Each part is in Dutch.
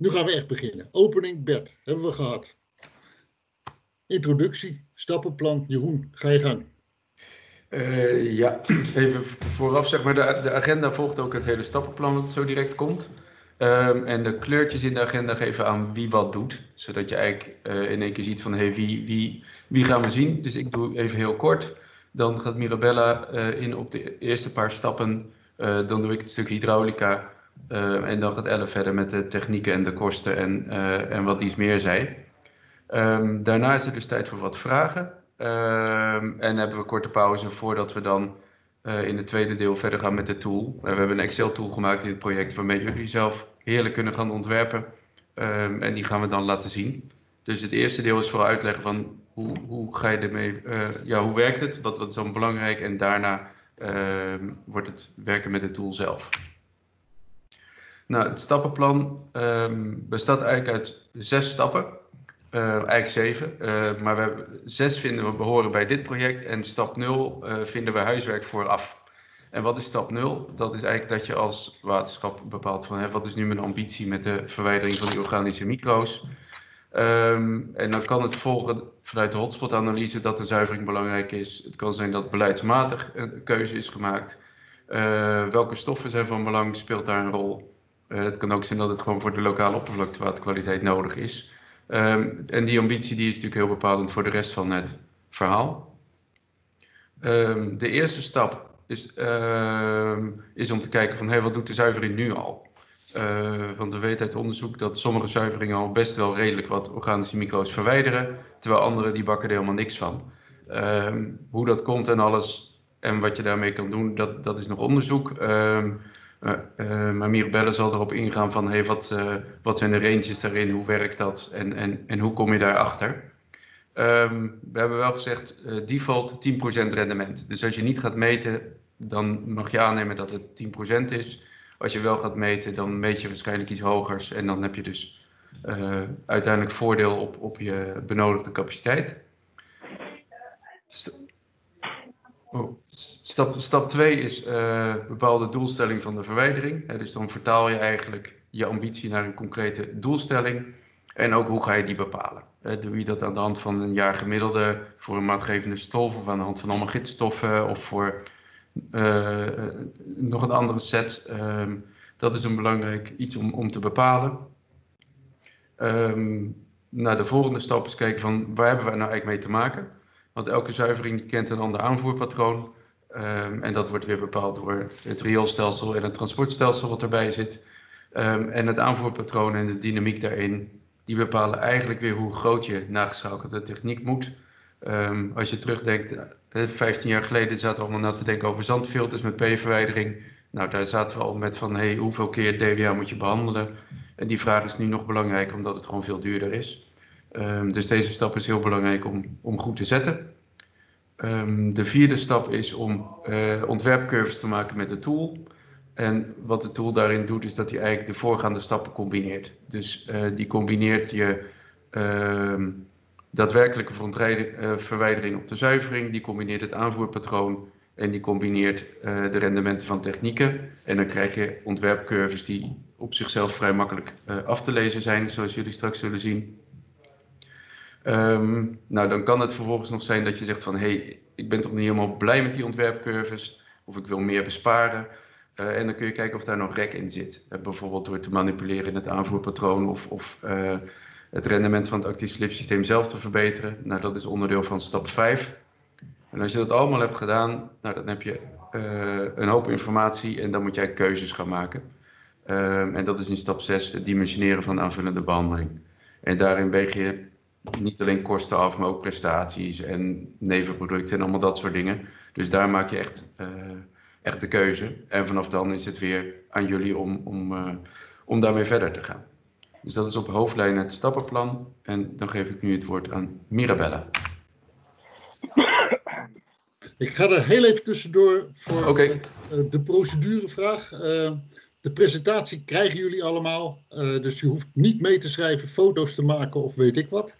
Nu gaan we echt beginnen. Opening Bert, hebben we gehad. Introductie, stappenplan. Jeroen, ga je gang. Ja, even vooraf zeg maar, de agenda volgt ook het hele stappenplan dat zo direct komt. En de kleurtjes in de agenda geven aan wie wat doet. Zodat je eigenlijk in één keer ziet van hey, wie gaan we zien. Dus ik doe even heel kort. Dan gaat Mirabella in op de eerste paar stappen. Dan doe ik het stuk hydraulica. En dan gaat Ellen verder met de technieken en de kosten en wat iets meer zei. Daarna is het dus tijd voor wat vragen. En hebben we een korte pauze voordat we dan in het tweede deel verder gaan met de tool. We hebben een Excel-tool gemaakt in het project waarmee jullie zelf heerlijk kunnen gaan ontwerpen. En die gaan we dan laten zien. Dus het eerste deel is vooral uitleggen van hoe ga je ermee, hoe werkt het, wat is dan belangrijk. En daarna wordt het werken met de tool zelf. Nou, het stappenplan bestaat eigenlijk uit 6 stappen, eigenlijk 7. Maar we hebben 6 vinden we behoren bij dit project en stap 0 vinden we huiswerk vooraf. En wat is stap 0? Dat is eigenlijk dat je als waterschap bepaalt van hè, wat is nu mijn ambitie met de verwijdering van die organische micro's. En dan kan het volgen vanuit de hotspot-analyse dat de zuivering belangrijk is. Het kan zijn dat beleidsmatig een keuze is gemaakt. Welke stoffen zijn van belang, speelt daar een rol. Het kan ook zijn dat het gewoon voor de lokale oppervlaktewaterkwaliteit nodig is. En die ambitie die is natuurlijk heel bepalend voor de rest van het verhaal. De eerste stap is om te kijken van hey, wat doet de zuivering nu al? Want we weten uit onderzoek dat sommige zuiveringen al best wel redelijk wat organische micro's verwijderen. Terwijl anderen die bakken er helemaal niks van. Hoe dat komt en alles en wat je daarmee kan doen, dat is nog onderzoek. Maar Mirabelle zal erop ingaan van hey, wat zijn de ranges daarin, hoe werkt dat en hoe kom je daarachter. We hebben wel gezegd default 10% rendement. Dus als je niet gaat meten, dan mag je aannemen dat het 10% is. Als je wel gaat meten, dan meet je waarschijnlijk iets hogers en dan heb je dus uiteindelijk voordeel op je benodigde capaciteit. Stap 2 is bepaalde doelstelling van de verwijdering. Dus dan vertaal je eigenlijk je ambitie naar een concrete doelstelling. En ook hoe ga je die bepalen. Doe je dat aan de hand van een jaargemiddelde voor een maatgevende stof of aan de hand van allemaal gidsstoffen of voor nog een andere set. Dat is een belangrijk iets om te bepalen. Nou, de volgende stap is kijken van waar hebben we nou eigenlijk mee te maken. Want elke zuivering die kent een ander aanvoerpatroon. En dat wordt weer bepaald door het rioolstelsel en het transportstelsel wat erbij zit. En het aanvoerpatroon en de dynamiek daarin, die bepalen eigenlijk weer hoe groot je nageschakelde techniek moet. Als je terugdenkt, 15 jaar geleden zaten we allemaal na te denken over zandfilters met P-verwijdering. Nou, daar zaten we al met van, hey, hoeveel keer DWA moet je behandelen? En die vraag is nu nog belangrijk, omdat het gewoon veel duurder is. Dus deze stap is heel belangrijk om goed te zetten. De vierde stap is om ontwerpcurves te maken met de tool. En wat de tool daarin doet is dat hij eigenlijk de voorgaande stappen combineert. Dus die combineert je daadwerkelijke verwijdering op de zuivering. Die combineert het aanvoerpatroon en die combineert de rendementen van technieken. En dan krijg je ontwerpcurves die op zichzelf vrij makkelijk af te lezen zijn, zoals jullie straks zullen zien. Nou, dan kan het vervolgens nog zijn dat je zegt van hey, ik ben toch niet helemaal blij met die ontwerpcurves of ik wil meer besparen. En dan kun je kijken of daar nog rek in zit. Bijvoorbeeld door te manipuleren in het aanvoerpatroon of het rendement van het actief-slibsysteem zelf te verbeteren. Nou, dat is onderdeel van stap 5. En als je dat allemaal hebt gedaan, nou, dan heb je een hoop informatie en dan moet jij keuzes gaan maken. En dat is in stap 6 het dimensioneren van aanvullende behandeling. En daarin weeg je niet alleen kosten af, maar ook prestaties en nevenproducten en allemaal dat soort dingen. Dus daar maak je echt de keuze. En vanaf dan is het weer aan jullie om daarmee verder te gaan. Dus dat is op hoofdlijn het stappenplan. En dan geef ik nu het woord aan Mirabella. Ik ga er heel even tussendoor voor de procedurevraag. De presentatie krijgen jullie allemaal. Dus je hoeft niet mee te schrijven, foto's te maken of weet ik wat.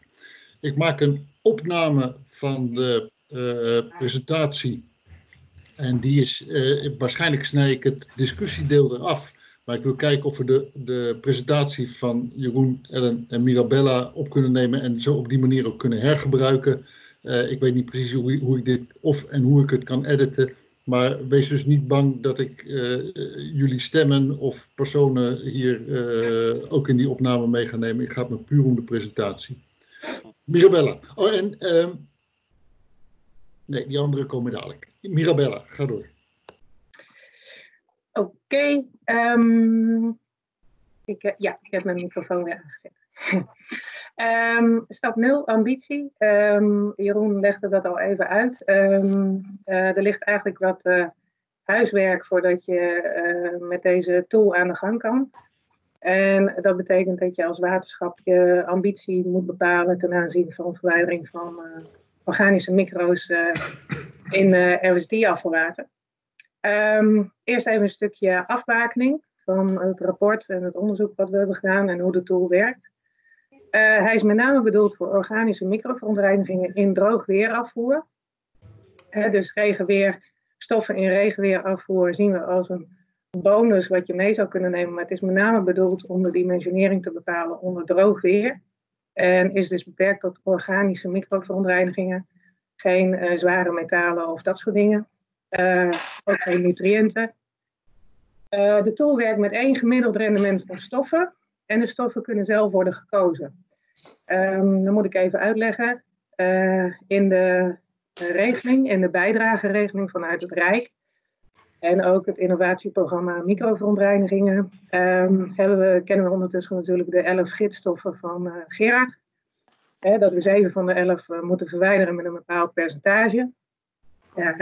Ik maak een opname van de presentatie en die is waarschijnlijk snij ik het discussiedeel eraf. Maar ik wil kijken of we de presentatie van Jeroen, Ellen en Mirabella op kunnen nemen en zo op die manier ook kunnen hergebruiken. Ik weet niet precies hoe ik dit of en hoe ik het kan editen. Maar wees dus niet bang dat ik jullie stemmen of personen hier ook in die opname mee ga nemen. Ik ga het me puur om de presentatie. Mirabella. Oh, en... nee, die anderen komen dadelijk. Mirabella, ga door. Oké. Okay, ik heb mijn microfoon weer aangezet. Stap 0, ambitie. Jeroen legde dat al even uit. Er ligt eigenlijk wat huiswerk voordat je met deze tool aan de gang kan. En dat betekent dat je als waterschap je ambitie moet bepalen ten aanzien van verwijdering van organische micro's in RWSD-afvalwater. Eerst even een stukje afbakening van het rapport en het onderzoek wat we hebben gedaan en hoe de tool werkt. Hij is met name bedoeld voor organische microverontreinigingen in droogweerafvoer. Dus stoffen in regenweerafvoer zien we als een bonus wat je mee zou kunnen nemen. Maar het is met name bedoeld om de dimensionering te bepalen onder droogweer. En is dus beperkt tot organische microverontreinigingen. Geen zware metalen of dat soort dingen. Ook geen nutriënten. De tool werkt met 1 gemiddeld rendement van stoffen. En de stoffen kunnen zelf worden gekozen. Dan moet ik even uitleggen. In de regeling, in de bijdrageregeling vanuit het Rijk. En ook het innovatieprogramma microverontreinigingen. Kennen we ondertussen natuurlijk de 11 gidsstoffen van Gerard. Dat we 7 van de 11 moeten verwijderen met een bepaald percentage.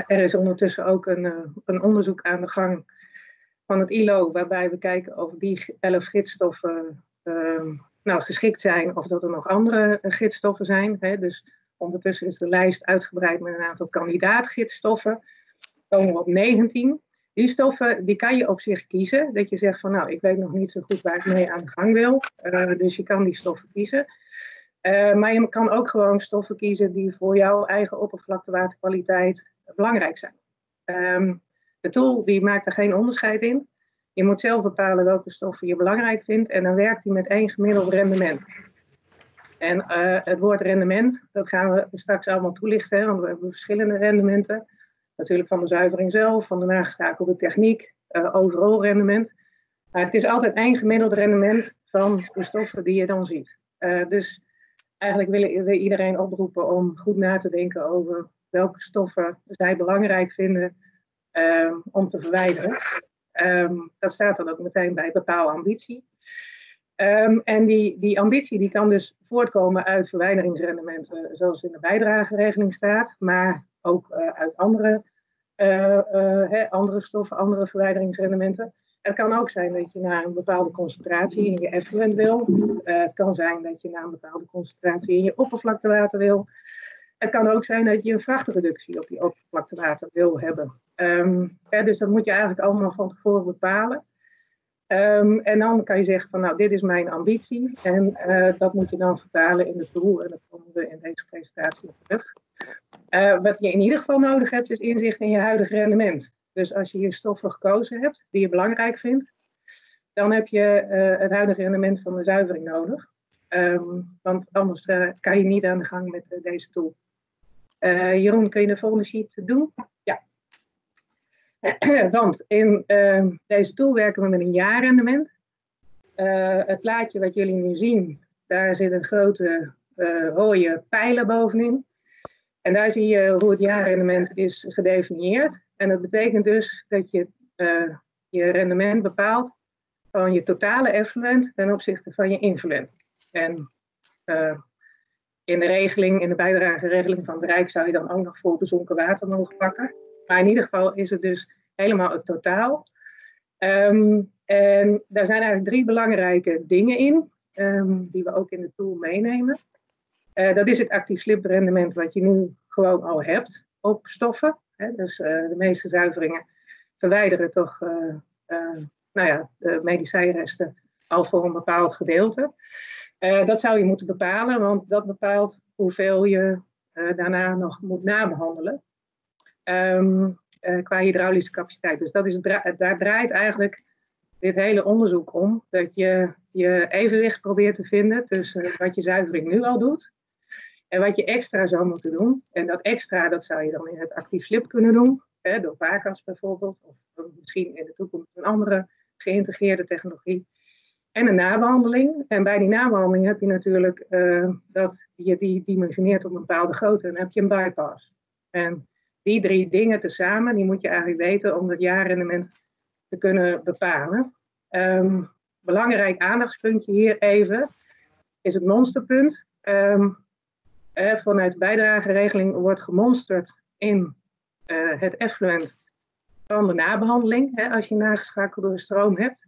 Er is ondertussen ook een onderzoek aan de gang van het ILO, waarbij we kijken of die 11 gidsstoffen geschikt zijn of dat er nog andere gidsstoffen zijn. Dus ondertussen is de lijst uitgebreid met een aantal kandidaatgidsstoffen. Dan komen we op 19. Die stoffen die kan je op zich kiezen. Dat je zegt van nou, ik weet nog niet zo goed waar ik mee aan de gang wil. Dus je kan die stoffen kiezen. Maar je kan ook gewoon stoffen kiezen die voor jouw eigen oppervlaktewaterkwaliteit belangrijk zijn. De tool die maakt er geen onderscheid in. Je moet zelf bepalen welke stoffen je belangrijk vindt. En dan werkt hij met 1 gemiddeld rendement. En het woord rendement, dat gaan we straks allemaal toelichten. Want we hebben verschillende rendementen. Natuurlijk van de zuivering zelf, van de nageschakelde techniek. Overal rendement. Maar het is altijd 1 gemiddeld rendement van de stoffen die je dan ziet. Dus eigenlijk willen we iedereen oproepen om goed na te denken over welke stoffen zij belangrijk vinden. Om te verwijderen. Dat staat dan ook meteen bij bepaalde ambitie. En die ambitie die kan dus voortkomen uit verwijderingsrendementen zoals in de bijdrageregeling staat. Maar ook uit andere stoffen, andere verwijderingsrendementen. Het kan ook zijn dat je naar een bepaalde concentratie in je effluent wil. Het kan zijn dat je naar een bepaalde concentratie in je oppervlaktewater wil. Het kan ook zijn dat je een vrachtreductie op die oppervlaktewater wil hebben. Dus dat moet je eigenlijk allemaal van tevoren bepalen. En dan kan je zeggen van nou, dit is mijn ambitie. En dat moet je dan vertalen in de tool. En dat komen we in deze presentatie terug. Wat je in ieder geval nodig hebt is inzicht in je huidig rendement. Dus als je hier stoffen gekozen hebt die je belangrijk vindt. Dan heb je het huidige rendement van de zuivering nodig. Want anders kan je niet aan de gang met deze tool. Jeroen, kun je de volgende sheet doen? Ja. Want in deze tool werken we met een jaarrendement. Het plaatje wat jullie nu zien, daar zit een grote rode pijler bovenin. En daar zie je hoe het jaarrendement is gedefinieerd. En dat betekent dus dat je je rendement bepaalt van je totale effluent ten opzichte van je influent. En in de regeling, in de bijdrageregeling van het Rijk zou je dan ook nog voor bezonken water mogen pakken. Maar in ieder geval is het dus helemaal het totaal. En daar zijn eigenlijk 3 belangrijke dingen in, die we ook in de tool meenemen. Dat is het actief-slib-rendement wat je nu gewoon al hebt op stoffen. Dus de meeste zuiveringen verwijderen toch de medicijnresten al voor een bepaald gedeelte. Dat zou je moeten bepalen, want dat bepaalt hoeveel je daarna nog moet nabehandelen. Qua hydraulische capaciteit. Dus daar draait eigenlijk dit hele onderzoek om. Dat je evenwicht probeert te vinden tussen wat je zuivering nu al doet. En wat je extra zou moeten doen. En dat extra, dat zou je dan in het actief slib kunnen doen. Hè, door PACAS bijvoorbeeld. Of misschien in de toekomst een andere geïntegreerde technologie. En een nabehandeling. En bij die nabehandeling heb je natuurlijk dat je die dimensioneert op een bepaalde grootte. En dan heb je een bypass. En die drie dingen tezamen, die moet je eigenlijk weten om dat jaarrendement te kunnen bepalen. Belangrijk aandachtspuntje hier even is het monsterpunt. Vanuit bijdrageregeling wordt gemonsterd in het effluent van de nabehandeling. Hè, als je nageschakelde stroom hebt.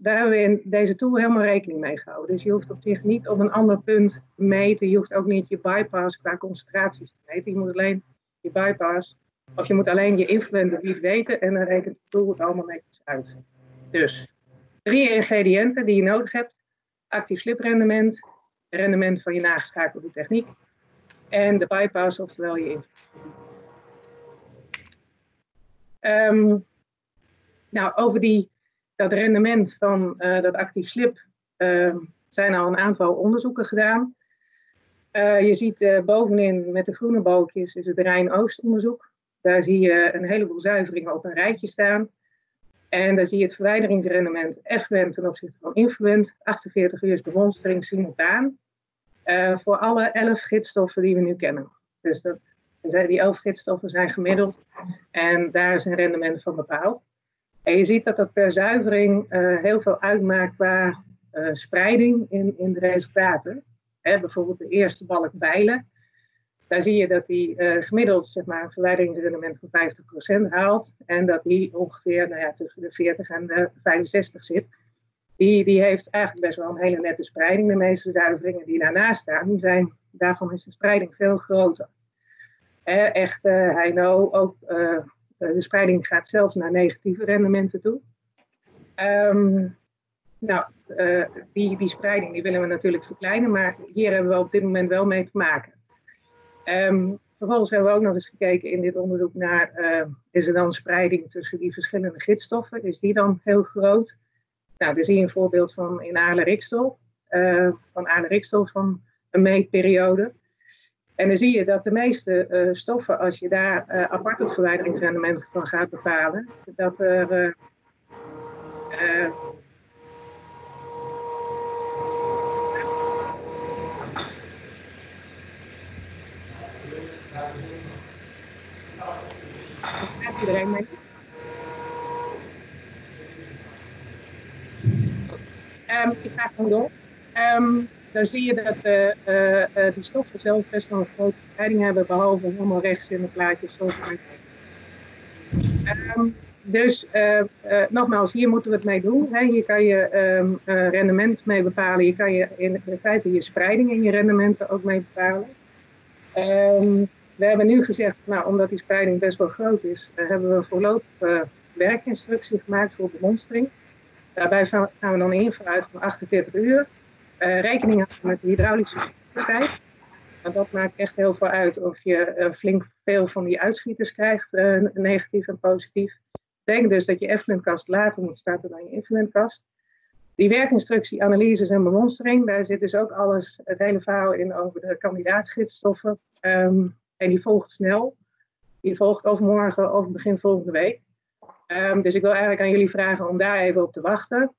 Daar hebben we in deze tool helemaal rekening mee gehouden. Dus je hoeft op zich niet op een ander punt te meten. Je hoeft ook niet je bypass qua concentraties te meten. Je moet alleen je bypass, of je moet alleen je influentergebied weten en dan rekent de tool het allemaal netjes uit. Dus 3 ingrediënten die je nodig hebt: actief sliprendement, rendement van je nageschakelde techniek en de bypass, oftewel je influentergebied. Nou, over dat rendement van dat actief slib zijn al een aantal onderzoeken gedaan. Je ziet bovenin met de groene balkjes is het Rijn-Oost onderzoek. Daar zie je een heleboel zuiveringen op een rijtje staan. En daar zie je het verwijderingsrendement effluent ten opzichte van influent. 48 uur bemonstering simultaan. Voor alle 11 gidsstoffen die we nu kennen. Dus die 11 gidsstoffen zijn gemiddeld. En daar is een rendement van bepaald. En je ziet dat dat per zuivering heel veel uitmaakt qua spreiding in de resultaten. Bijvoorbeeld de eerste balk bijlen. Daar zie je dat die gemiddeld zeg maar, een verwijderingsrendement van 50% haalt. En dat die ongeveer tussen de 40 en de 65 zit. Die heeft eigenlijk best wel een hele nette spreiding. De meeste zuiveringen die daarnaast staan, daarvan is de spreiding veel groter. Echt HINO ook... de spreiding gaat zelfs naar negatieve rendementen toe. Die spreiding die willen we natuurlijk verkleinen, maar hier hebben we op dit moment wel mee te maken. Vervolgens hebben we ook nog eens gekeken in dit onderzoek naar, is er dan spreiding tussen die verschillende gidsstoffen? Is die dan heel groot? Nou, daar zie je een voorbeeld van in Aarle-Rixtel, van een meetperiode. En dan zie je dat de meeste stoffen, als je daar apart het verwijderingsrendement van gaat bepalen, dat er... Gaat iedereen mee? Ik ga gewoon door. Dan zie je dat die stoffen zelf best wel een grote spreiding hebben, behalve helemaal rechts in de plaatjes. Nogmaals, hier moeten we het mee doen. Hè. Hier kan je rendement mee bepalen. Je kan je in feite je spreiding en je rendementen ook mee bepalen. We hebben nu gezegd, omdat die spreiding best wel groot is, hebben we een voorlopig werkinstructie gemaakt voor bemonstering. Daarbij gaan we dan in vooruit van 48 uur. Rekening houden met de hydraulische tijd. Want dat maakt echt heel veel uit of je flink veel van die uitschieters krijgt, negatief en positief. Dat betekent dus dat je effluentkast later moet starten dan je influentkast. Die werkinstructie, analyses en bemonstering, daar zit dus ook alles, het hele verhaal in over de kandidaatgidsstoffen. En die volgt snel. Die volgt of morgen of begin volgende week. Dus ik wil eigenlijk aan jullie vragen om daar even op te wachten.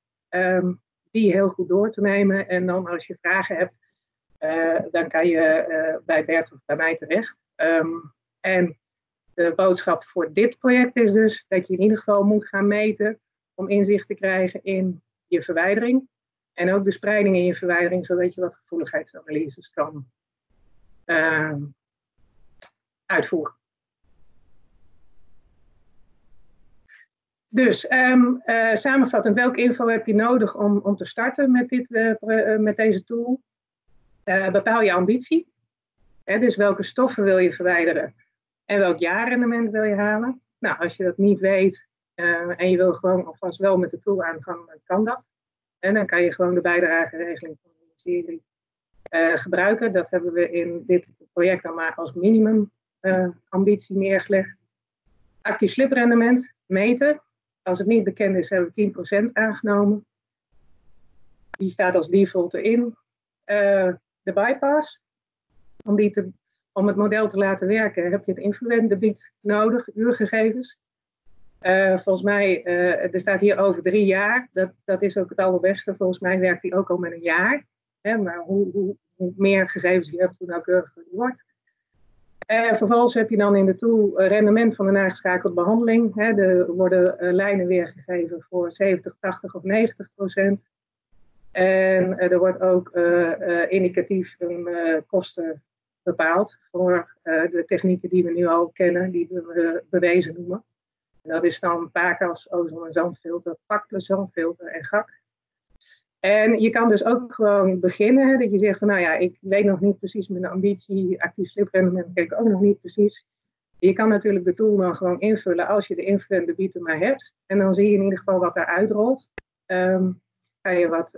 Die heel goed door te nemen. En dan als je vragen hebt, dan kan je bij Bert of bij mij terecht. En de boodschap voor dit project is dus dat je in ieder geval moet gaan meten om inzicht te krijgen in je verwijdering. En ook de spreiding in je verwijdering, zodat je wat gevoeligheidsanalyses kan uitvoeren. Dus samenvattend, welke info heb je nodig om te starten met deze tool? Bepaal je ambitie. Dus welke stoffen wil je verwijderen? En welk jaarrendement wil je halen? Nou, als je dat niet weet en je wil gewoon alvast wel met de tool aangaan, dan kan dat. En dan kan je gewoon de bijdrageregeling van de ministerie gebruiken. Dat hebben we in dit project dan maar als minimum ambitie neergelegd. Actief sliprendement meten. Als het niet bekend is, hebben we 10% aangenomen. Die staat als default erin. De bypass. Om het model te laten werken heb je het influentdebiet nodig, uurgegevens. Volgens mij, er staat hier over 3 jaar. Dat is ook het allerbeste. Volgens mij werkt die ook al met 1 jaar. Hè, maar hoe meer gegevens je hebt, hoe nauwkeuriger die wordt. Vervolgens heb je dan in de tool rendement van de nageschakelde behandeling. Hè, er worden lijnen weergegeven voor 70, 80 of 90%. En er wordt ook indicatief een kosten bepaald voor de technieken die we nu al kennen, die we bewezen noemen. En dat is dan PACAS, ozon- en zandfilter, PACAS, zandfilter en GAC. En je kan dus ook gewoon beginnen, hè, dat je zegt van nou ja, ik weet nog niet precies mijn ambitie, actief sliprendement ken ik ook nog niet precies. Je kan natuurlijk de tool dan gewoon invullen als je de influentdebieten maar hebt. En dan zie je in ieder geval wat daar uitrolt. Kan je wat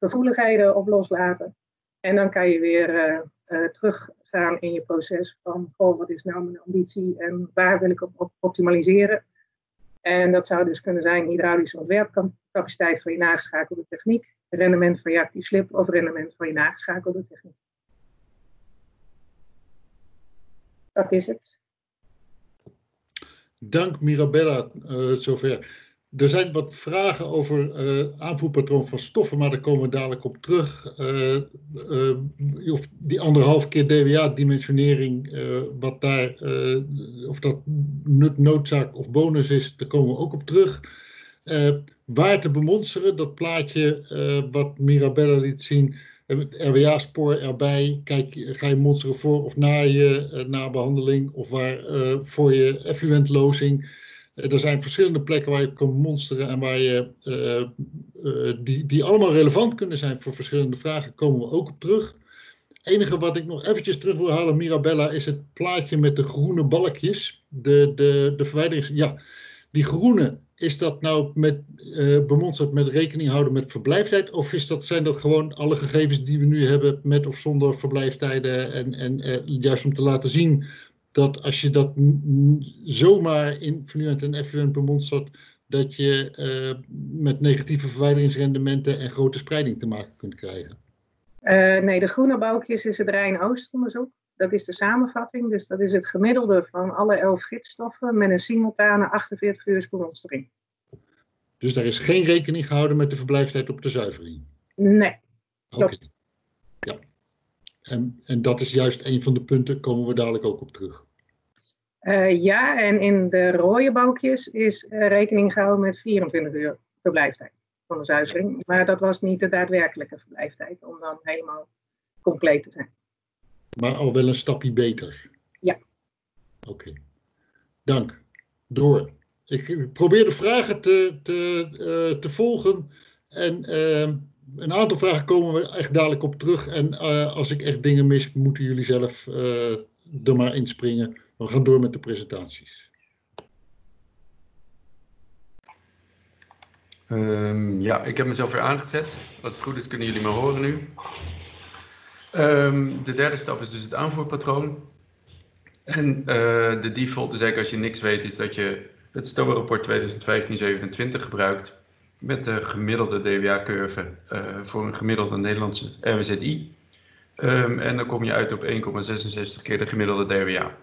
gevoeligheden op loslaten. En dan kan je weer teruggaan in je proces van goh, wat is nou mijn ambitie en waar wil ik op optimaliseren. En dat zou dus kunnen zijn hydraulische ontwerpcapaciteit van je nageschakelde techniek, rendement van je actief slip of rendement van je nageschakelde techniek. Dat is het. Dank Mirabella, zover. Er zijn wat vragen over aanvoerpatroon van stoffen, maar daar komen we dadelijk op terug. Of die 1,5 keer DWA-dimensionering, wat daar, of dat nut, noodzaak of bonus is, daar komen we ook op terug. Waar te bemonsteren, dat plaatje wat Mirabella liet zien, RWA-spoor erbij. Kijk, ga je monsteren voor of na je nabehandeling of waar, voor je effluentlozing. Er zijn verschillende plekken waar je kan monsteren en waar je, die allemaal relevant kunnen zijn voor verschillende vragen, komen we ook op terug. Het enige wat ik nog eventjes terug wil halen, Mirabella, is het plaatje met de groene balkjes. De verwijderings... Ja, die groene, is dat nou met, bemonsterd met rekening houden met verblijftijd? Of is dat, zijn dat gewoon alle gegevens die we nu hebben met of zonder verblijftijden en juist om te laten zien dat als je dat zomaar influent en effluent bemonstert, dat je met negatieve verwijderingsrendementen en grote spreiding te maken kunt krijgen? Nee, de groene balkjes is het Rijn-Oost onderzoek. Dat is de samenvatting. Dus dat is het gemiddelde van alle 11 gidsstoffen met een simultane 48 uur bemonstering. Dus daar is geen rekening gehouden met de verblijfstijd op de zuivering? Nee, klopt. Okay. Ja. En dat is juist een van de punten, komen we dadelijk ook op terug. Ja, en in de rode balkjes is rekening gehouden met 24 uur verblijftijd van de zuivering. Maar dat was niet de daadwerkelijke verblijftijd, om dan helemaal compleet te zijn. Maar al wel een stapje beter? Ja. Oké, dank. Door. Ik probeer de vragen te volgen en... Een aantal vragen komen we echt dadelijk op terug. En als ik echt dingen mis, moeten jullie zelf er maar inspringen. We gaan door met de presentaties. Ja, ik heb mezelf weer aangezet. Als het goed is, kunnen jullie me horen nu. De derde stap is dus het aanvoerpatroon. En de default is eigenlijk, als je niks weet, is dat je het STOWA-rapport 2015-27 gebruikt. Met de gemiddelde DWA-curve voor een gemiddelde Nederlandse RWZI. En dan kom je uit op 1,66 keer de gemiddelde DWA.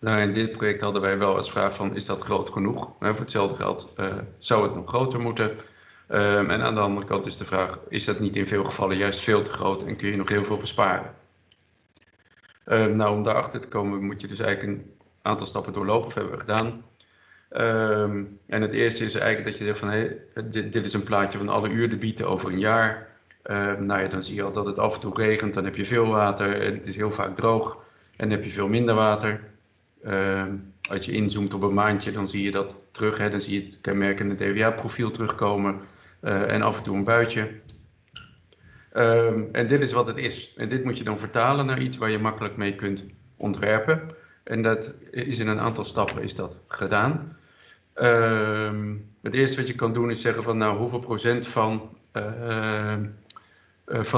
Nou, in dit project hadden wij wel als vraag van, is dat groot genoeg? Nou, voor hetzelfde geld zou het nog groter moeten. En aan de andere kant is de vraag, is dat niet in veel gevallen juist veel te groot en kun je nog heel veel besparen? Nou, om daarachter te komen moet je dus eigenlijk een aantal stappen doorlopen, of hebben we gedaan. En het eerste is eigenlijk dat je zegt van hey, dit is een plaatje van alle uurdebieten over een jaar. Nou ja, dan zie je al dat het af en toe regent, dan heb je veel water en het is heel vaak droog en dan heb je veel minder water. Als je inzoomt op een maandje, dan zie je dat terug, hè, dan zie je het kenmerkende DWA-profiel terugkomen en af en toe een buitje. En dit is wat het is. En dit moet je dan vertalen naar iets waar je makkelijk mee kunt ontwerpen. En dat is in een aantal stappen is dat gedaan. Het eerste wat je kan doen is zeggen van nou, hoeveel procent van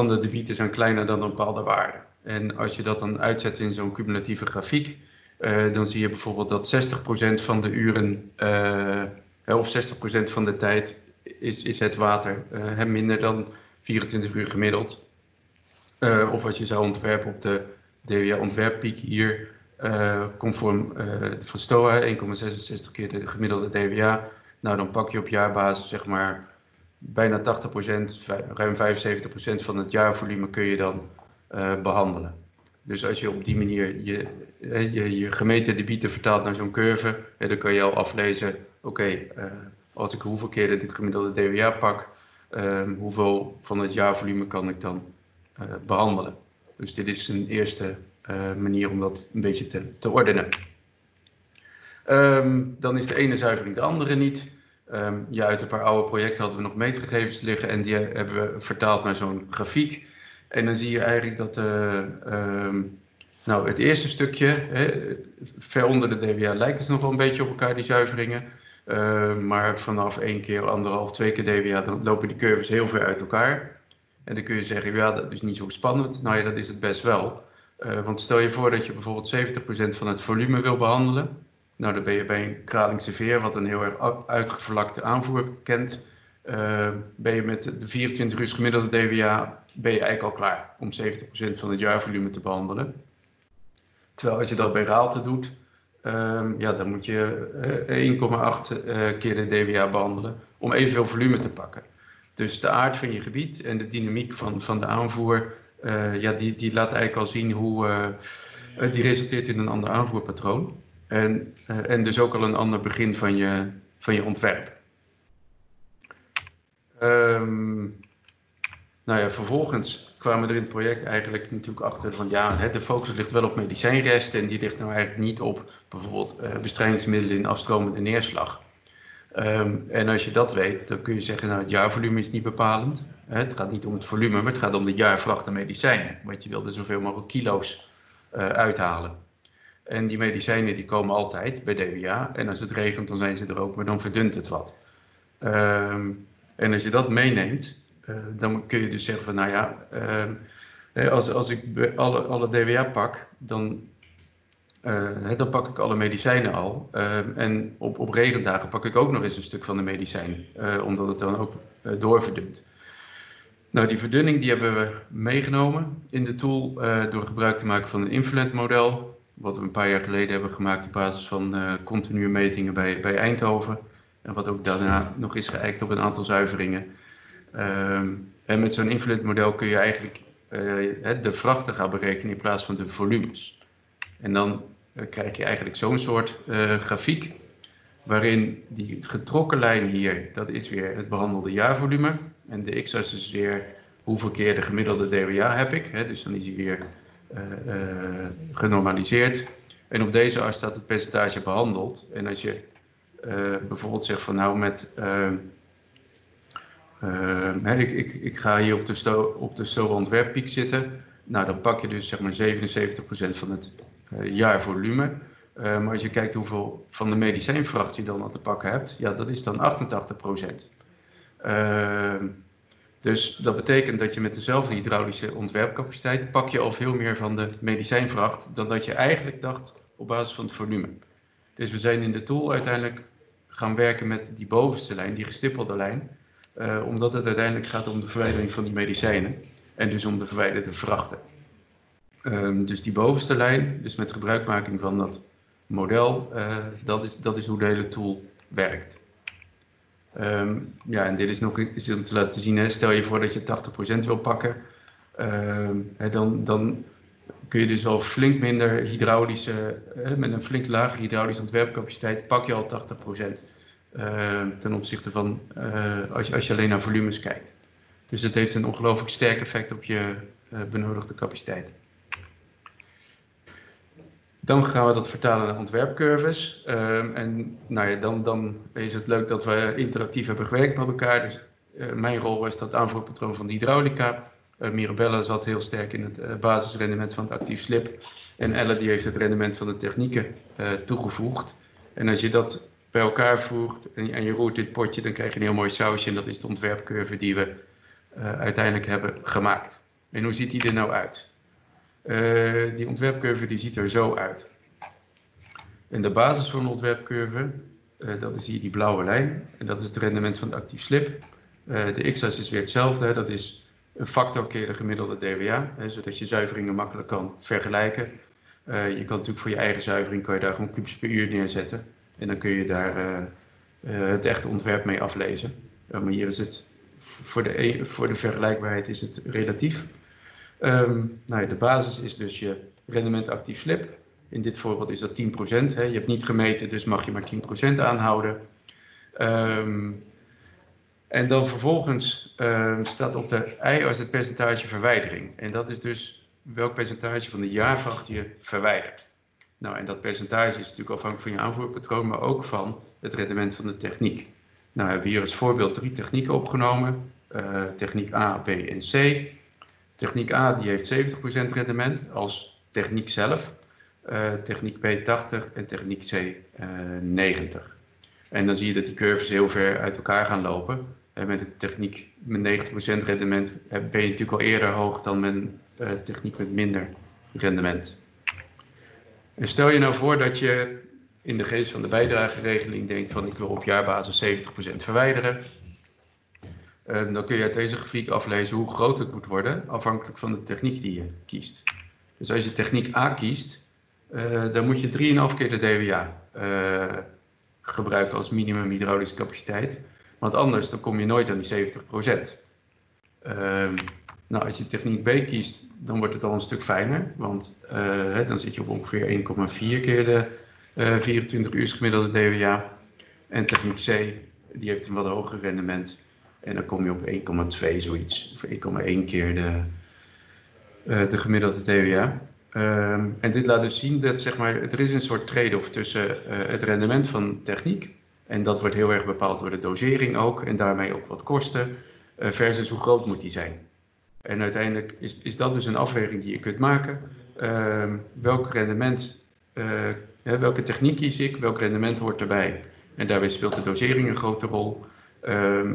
de debieten zijn kleiner dan een bepaalde waarde. En als je dat dan uitzet in zo'n cumulatieve grafiek, dan zie je bijvoorbeeld dat 60% van de uren of 60% van de tijd is het water. Minder dan 24 uur gemiddeld. Of wat je zou ontwerpen op de DWA ontwerppiek hier, conform van STOWA, 1,66 keer de gemiddelde DWA. Nou, dan pak je op jaarbasis zeg maar bijna 80%, ruim 75% van het jaarvolume kun je dan behandelen. Dus als je op die manier je gemeten debieten vertaalt naar zo'n curve, dan kan je al aflezen, oké, als ik hoeveel keer de gemiddelde DWA pak, hoeveel van het jaarvolume kan ik dan behandelen. Dus dit is een eerste manier om dat een beetje te ordenen. Dan is de ene zuivering de andere niet. Uit een paar oude projecten hadden we nog meetgegevens liggen en die hebben we vertaald naar zo'n grafiek. En dan zie je eigenlijk dat het eerste stukje, ver onder de DWA lijken ze nog wel een beetje op elkaar, die zuiveringen. Maar vanaf 1 keer, 1,5, 2 keer DWA, dan lopen die curves heel ver uit elkaar. En dan kun je zeggen, ja, dat is niet zo spannend. Nou ja, dat is het best wel. Want stel je voor dat je bijvoorbeeld 70% van het volume wil behandelen. Nou, dan ben je bij een Kralingse Veer, wat een heel erg uitgevlakte aanvoer kent. Ben je met de 24 uur gemiddelde DWA, ben je eigenlijk al klaar om 70% van het jaarvolume te behandelen. Terwijl als je dat bij Raalte doet, dan moet je 1,8 keer de DWA behandelen om evenveel volume te pakken. Dus de aard van je gebied en de dynamiek van de aanvoer, die laat eigenlijk al zien hoe die resulteert in een ander aanvoerpatroon. En dus ook al een ander begin van je ontwerp. Vervolgens kwamen we er in het project eigenlijk natuurlijk achter van de focus ligt wel op medicijnresten en die ligt nou eigenlijk niet op bijvoorbeeld bestrijdingsmiddelen in afstromende neerslag. En als je dat weet, dan kun je zeggen, nou, het jaarvolume is niet bepalend. Het gaat niet om het volume, maar het gaat om de jaarvrachten medicijnen. Want je wil er zoveel mogelijk kilo's uithalen. En die medicijnen die komen altijd bij DWA. En als het regent, dan zijn ze er ook, maar dan verdunt het wat. En als je dat meeneemt, dan kun je dus zeggen van, als ik alle DWA pak, dan pak ik alle medicijnen al. En op regendagen pak ik ook nog eens een stuk van de medicijn, omdat het dan ook doorverdunt. Nou, die verdunning die hebben we meegenomen in de tool door gebruik te maken van een influent model. Wat we een paar jaar geleden hebben gemaakt op basis van continue metingen bij Eindhoven. En wat ook daarna nog is geëikt op een aantal zuiveringen. En met zo'n influent model kun je eigenlijk de vrachten gaan berekenen in plaats van de volumes. En dan krijg je eigenlijk zo'n soort grafiek. Waarin die getrokken lijn hier, dat is weer het behandelde jaarvolume. En de x-as is weer hoeveel keer de gemiddelde DWA heb ik. Dus dan is die weer genormaliseerd. En op deze as staat het percentage behandeld. En als je bijvoorbeeld zegt van ik ga hier op de STOWA ontwerppiek zitten. Nou, dan pak je dus zeg maar 77% van het jaarvolume. Maar als je kijkt hoeveel van de medicijnvracht je dan aan te pakken hebt, dat is dan 88%. Dus dat betekent dat je met dezelfde hydraulische ontwerpcapaciteit pak je al veel meer van de medicijnvracht dan dat je eigenlijk dacht op basis van het volume. Dus we zijn in de tool uiteindelijk gaan werken met die bovenste lijn, die gestippelde lijn, omdat het uiteindelijk gaat om de verwijdering van die medicijnen en dus om de verwijderde vrachten. Dus die bovenste lijn, dus met gebruikmaking van dat model, dat is hoe de hele tool werkt. En dit is nog iets om te laten zien. Stel je voor dat je 80% wil pakken, dan kun je dus al flink minder hydraulische, met een flink lage hydraulische ontwerpcapaciteit pak je al 80% ten opzichte van als je alleen naar volumes kijkt. Dus dat heeft een ongelooflijk sterk effect op je benodigde capaciteit. Dan gaan we dat vertalen naar ontwerpcurves. Dan is het leuk dat we interactief hebben gewerkt met elkaar. Dus mijn rol was dat aanvoerpatroon van de hydraulica. Mirabella zat heel sterk in het basisrendement van het actief slib. En Ellen die heeft het rendement van de technieken toegevoegd. En als je dat bij elkaar voegt en je roert dit potje, dan krijg je een heel mooi sausje. En dat is de ontwerpcurve die we uiteindelijk hebben gemaakt. En hoe ziet die er nou uit? Die ontwerpcurve die ziet er zo uit. En de basis van de ontwerpcurve Dat is hier die blauwe lijn. En dat is het rendement van het actief slib. De x-as is weer hetzelfde. Hè. Dat is een factor keer de gemiddelde DWA. Hè, zodat je zuiveringen makkelijk kan vergelijken. Je kan natuurlijk voor je eigen zuivering kan je daar gewoon kubus per uur neerzetten. En dan kun je daar het echte ontwerp mee aflezen. Maar hier is het, voor de vergelijkbaarheid is het relatief. Nou ja, de basis is dus je rendement actief slib. In dit voorbeeld is dat 10%. Hè. Je hebt niet gemeten, dus mag je maar 10% aanhouden. En dan vervolgens staat op de I als het percentage verwijdering. En dat is dus welk percentage van de jaarvracht je verwijdert. Nou, en dat percentage is natuurlijk afhankelijk van je aanvoerpatroon, maar ook van het rendement van de techniek. Nou, we hebben hier als voorbeeld 3 technieken opgenomen. Techniek A, B en C. Techniek A die heeft 70% rendement als techniek zelf. Techniek B 80 en techniek C 90. En dan zie je dat die curves heel ver uit elkaar gaan lopen. En met de techniek met 90% rendement ben je natuurlijk al eerder hoog dan met een techniek met minder rendement. En stel je nou voor dat je in de geest van de bijdrageregeling denkt van ik wil op jaarbasis 70% verwijderen. Dan kun je uit deze grafiek aflezen hoe groot het moet worden afhankelijk van de techniek die je kiest. Dus als je techniek A kiest, dan moet je 3,5 keer de DWA gebruiken als minimum hydraulische capaciteit. Want anders dan kom je nooit aan die 70%. Nou, als je techniek B kiest, dan wordt het al een stuk fijner. Want dan zit je op ongeveer 1,4 keer de 24 uur gemiddelde DWA. En techniek C, die heeft een wat hoger rendement. En dan kom je op 1,2 zoiets. Of 1,1 keer de gemiddelde DWA. En dit laat dus zien dat zeg maar, er is een soort trade-off tussen het rendement van techniek. En dat wordt heel erg bepaald door de dosering ook. En daarmee ook wat kosten. Versus hoe groot moet die zijn. En uiteindelijk is dat dus een afweging die je kunt maken. Welk rendement, welke techniek kies ik? Welk rendement hoort erbij? En daarbij speelt de dosering een grote rol.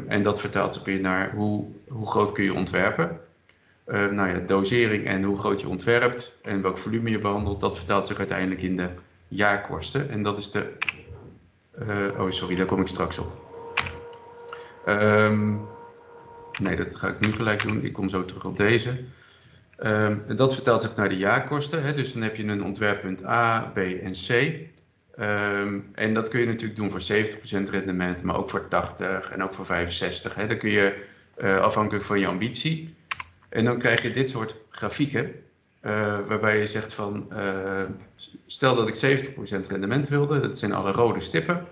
En dat vertaalt zich weer naar hoe groot kun je ontwerpen. Nou ja, dosering en hoe groot je ontwerpt en welk volume je behandelt, dat vertaalt zich uiteindelijk in de jaarkosten. En dat is de... oh, sorry, daar kom ik straks op. Nee, dat ga ik nu gelijk doen. Ik kom zo terug op deze. En dat vertaalt zich naar de jaarkosten. Hè? Dus dan heb je een ontwerppunt A, B en C. En dat kun je natuurlijk doen voor 70% rendement, maar ook voor 80 en ook voor 65. Hè? Dan kun je afhankelijk van je ambitie. En dan krijg je dit soort grafieken, waarbij je zegt van, stel dat ik 70% rendement wilde, dat zijn alle rode stippen.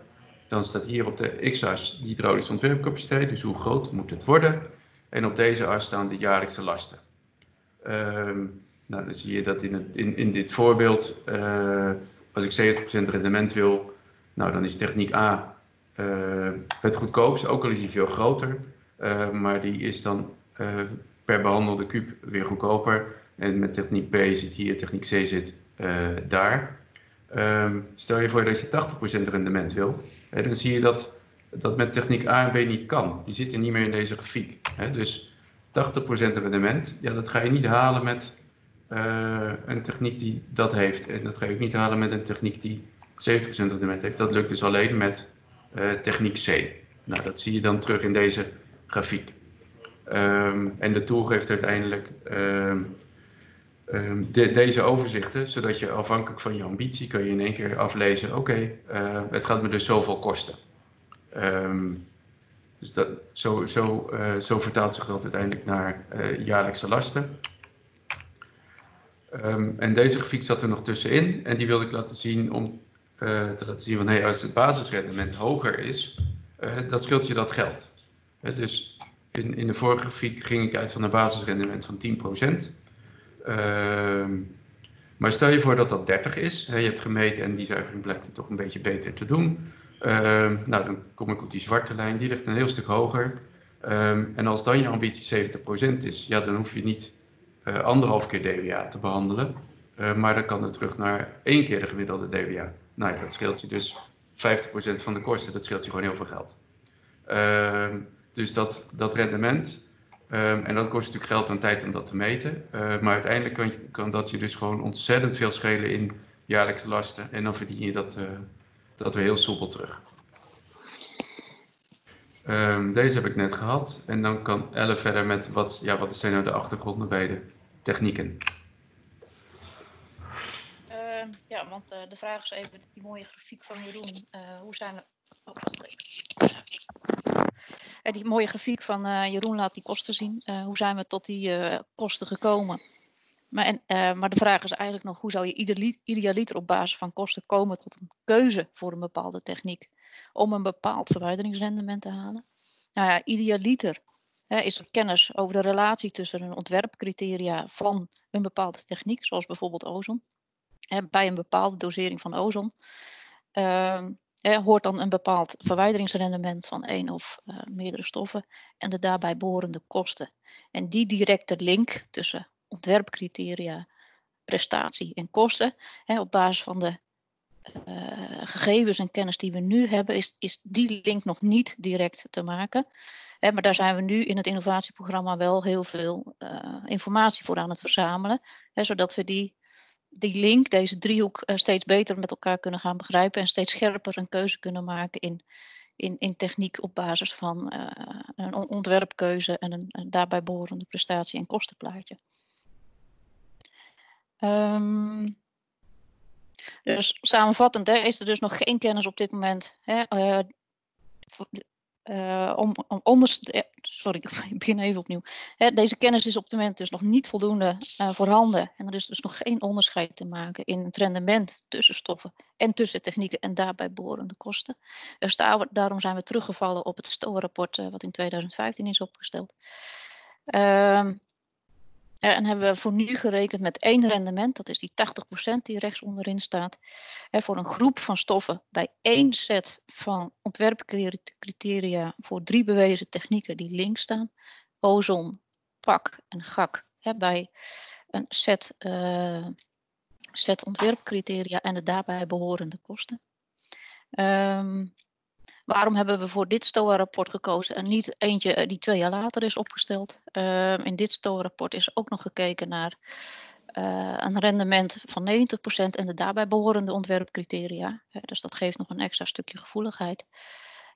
Dan staat hier op de x-as de hydraulische ontwerpcapaciteit, dus hoe groot moet het worden. En op deze as staan de jaarlijkse lasten. Nou, dan zie je dat in dit voorbeeld, als ik 70% rendement wil, nou, dan is techniek A het goedkoopst, ook al is die veel groter. Maar die is dan... per behandelde kuub weer goedkoper. En met techniek B zit hier, techniek C zit daar. Stel je voor dat je 80% rendement wil. Hè, dan zie je dat dat met techniek A en B niet kan. Die zitten niet meer in deze grafiek. Hè. Dus 80% rendement, ja, dat ga je niet halen met een techniek die dat heeft. En dat ga je ook niet halen met een techniek die 70% rendement heeft. Dat lukt dus alleen met techniek C. Nou, dat zie je dan terug in deze grafiek. En de tool geeft uiteindelijk deze overzichten, zodat je afhankelijk van je ambitie kan je in één keer aflezen, oké, het gaat me dus zoveel kosten. Dus dat, zo vertaalt zich dat uiteindelijk naar jaarlijkse lasten. En deze grafiek zat er nog tussenin en die wilde ik laten zien om te laten zien van hey, als het basisrendement hoger is, dat scheelt je dat geld. Dus... In de vorige grafiek ging ik uit van een basisrendement van 10%. Maar stel je voor dat dat 30 is. Hè, je hebt gemeten en die zuivering blijkt het toch een beetje beter te doen. Nou, dan kom ik op die zwarte lijn. Die ligt een heel stuk hoger. En als dan je ambitie 70% is, ja, dan hoef je niet 1,5 keer DWA te behandelen. Maar dan kan het terug naar 1 keer de gemiddelde DWA. Nou ja, dat scheelt je dus 50% van de kosten. Dat scheelt je gewoon heel veel geld. Dus dat rendement, en dat kost natuurlijk geld en tijd om dat te meten. Maar uiteindelijk kan dat je dus gewoon ontzettend veel schelen in jaarlijkse lasten. En dan verdien je dat weer heel soepel terug. Deze heb ik net gehad. En dan kan Elle verder met wat zijn nou de achtergronden bij de technieken. Want de vraag is even die mooie grafiek van Jeroen. Die mooie grafiek van Jeroen laat die kosten zien. Hoe zijn we tot die kosten gekomen? Maar de vraag is eigenlijk nog, hoe zou je idealiter op basis van kosten komen tot een keuze voor een bepaalde techniek? Om een bepaald verwijderingsrendement te halen? Nou ja, idealiter is er kennis over de relatie tussen een ontwerpcriteria van een bepaalde techniek, zoals bijvoorbeeld ozon. Bij een bepaalde dosering van ozon hoort dan een bepaald verwijderingsrendement van één of meerdere stoffen en de daarbij behorende kosten. En die directe link tussen ontwerpcriteria, prestatie en kosten, op basis van de gegevens en kennis die we nu hebben, is die link nog niet direct te maken. Maar daar zijn we nu in het innovatieprogramma wel heel veel informatie voor aan het verzamelen, zodat we die link, deze driehoek, steeds beter met elkaar kunnen gaan begrijpen en steeds scherper een keuze kunnen maken in techniek op basis van een ontwerpkeuze en een daarbij behorende prestatie- en kostenplaatje. Dus samenvattend is er dus nog geen kennis op dit moment ik begin even opnieuw. Deze kennis is op dit moment dus nog niet voldoende voorhanden. En er is dus nog geen onderscheid te maken in het rendement tussen stoffen en tussen technieken en daarbij behorende kosten. Daarom zijn we teruggevallen op het STOWA-rapport wat in 2015 is opgesteld. En hebben we voor nu gerekend met één rendement, dat is die 80% die rechts onderin staat, voor een groep van stoffen bij één set van ontwerpcriteria voor drie bewezen technieken die links staan. Ozon, PAC en GAC bij een set ontwerpcriteria en de daarbij behorende kosten. Waarom hebben we voor dit STOA-rapport gekozen en niet eentje die 2 jaar later is opgesteld? In dit STOA-rapport is ook nog gekeken naar een rendement van 90% en de daarbij behorende ontwerpcriteria. Dus dat geeft nog een extra stukje gevoeligheid.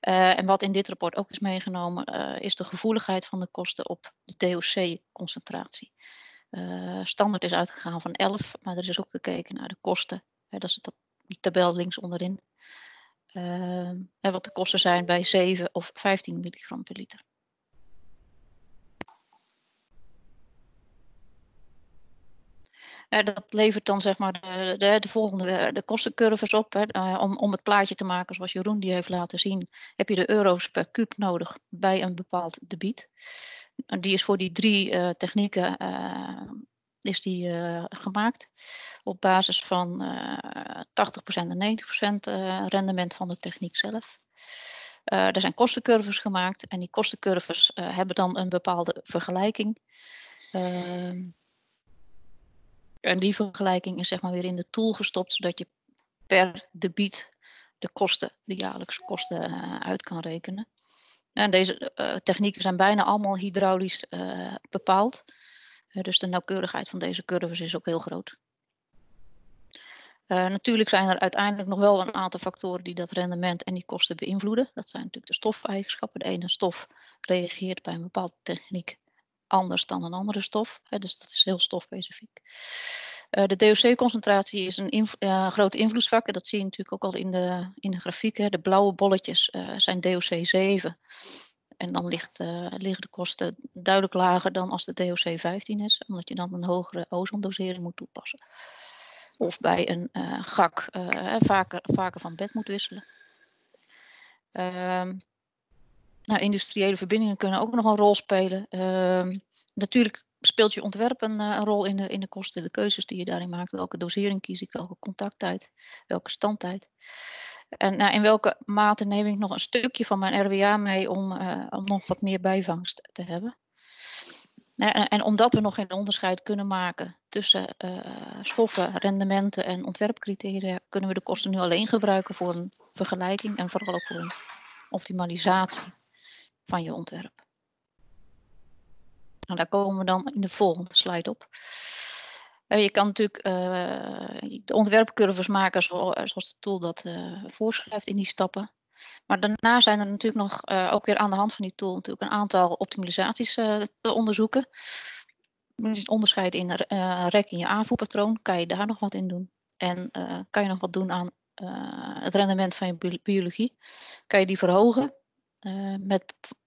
En wat in dit rapport ook is meegenomen, is de gevoeligheid van de kosten op de DOC-concentratie. Standaard is uitgegaan van 11, maar er is ook gekeken naar de kosten. Dat is die tabel links onderin. En wat de kosten zijn bij 7 of 15 milligram per liter. Dat levert dan zeg maar de volgende kostencurves op. Om het plaatje te maken zoals Jeroen die heeft laten zien, heb je de euro's per kuub nodig bij een bepaald debiet. Die is voor die drie technieken gemaakt op basis van 80% en 90% rendement van de techniek zelf. Er zijn kostencurves gemaakt en die kostencurves hebben dan een bepaalde vergelijking. En die vergelijking is zeg maar weer in de tool gestopt, zodat je per debiet de jaarlijkse kosten uit kan rekenen. En deze technieken zijn bijna allemaal hydraulisch bepaald. Dus de nauwkeurigheid van deze curves is ook heel groot. Natuurlijk zijn er uiteindelijk nog wel een aantal factoren die dat rendement en die kosten beïnvloeden. Dat zijn natuurlijk de stofeigenschappen. De ene stof reageert bij een bepaalde techniek anders dan een andere stof. Dus dat is heel stofspecifiek. De DOC-concentratie is een grote invloedsfactor. Dat zie je natuurlijk ook al in de grafiek. De blauwe bolletjes zijn DOC 7. En dan liggen de kosten duidelijk lager dan als de DOC 15 is. Omdat je dan een hogere ozondosering moet toepassen. Of bij een GAC vaker van bed moet wisselen. Industriële verbindingen kunnen ook nog een rol spelen. Natuurlijk speelt je ontwerp een rol in de kosten, de keuzes die je daarin maakt. Welke dosering kies ik, welke contacttijd, welke standtijd. En in welke mate neem ik nog een stukje van mijn RWA mee om nog wat meer bijvangst te hebben. En omdat we nog geen onderscheid kunnen maken tussen stoffen, rendementen en ontwerpcriteria, kunnen we de kosten nu alleen gebruiken voor een vergelijking en vooral ook voor een optimalisatie van je ontwerp. En daar komen we dan in de volgende slide op. Je kan natuurlijk de ontwerpcurves maken zoals de tool dat voorschrijft in die stappen. Maar daarna zijn er natuurlijk nog, ook weer aan de hand van die tool, natuurlijk een aantal optimalisaties te onderzoeken. Er is een onderscheid in rek in je aanvoerpatroon. Kan je daar nog wat in doen? En kan je nog wat doen aan het rendement van je biologie? Kan je die verhogen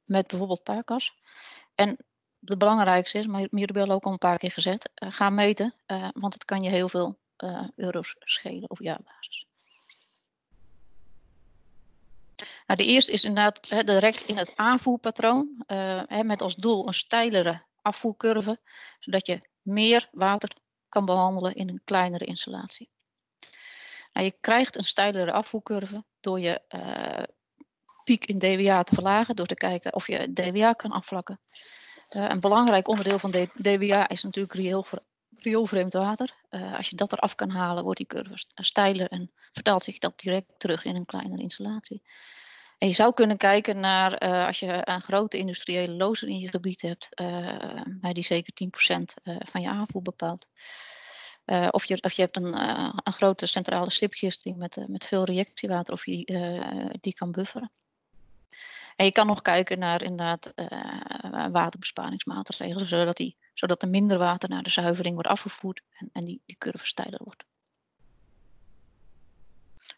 met bijvoorbeeld PACAS? En het belangrijkste is, maar Mirabella ook al een paar keer gezegd, ga meten. Want het kan je heel veel euro's schelen op jaarbasis. Nou, de eerste is inderdaad direct in het aanvoerpatroon. Met als doel een steilere afvoercurve, zodat je meer water kan behandelen in een kleinere installatie. Nou, je krijgt een steilere afvoercurve door je piek in DWA te verlagen, door te kijken of je DWA kan afvlakken. Een belangrijk onderdeel van DWA is natuurlijk rioolvreemd water. Als je dat eraf kan halen, wordt die curve steiler en vertaalt zich dat direct terug in een kleinere installatie. En je zou kunnen kijken naar, als je een grote industriële lozer in je gebied hebt, maar die zeker 10% van je aanvoer bepaalt. Of je hebt een grote centrale slipgisting met veel reactiewater, of je die kan bufferen. En je kan nog kijken naar inderdaad waterbesparingsmaatregelen, zodat er minder water naar de zuivering wordt afgevoerd en die curve steiler wordt.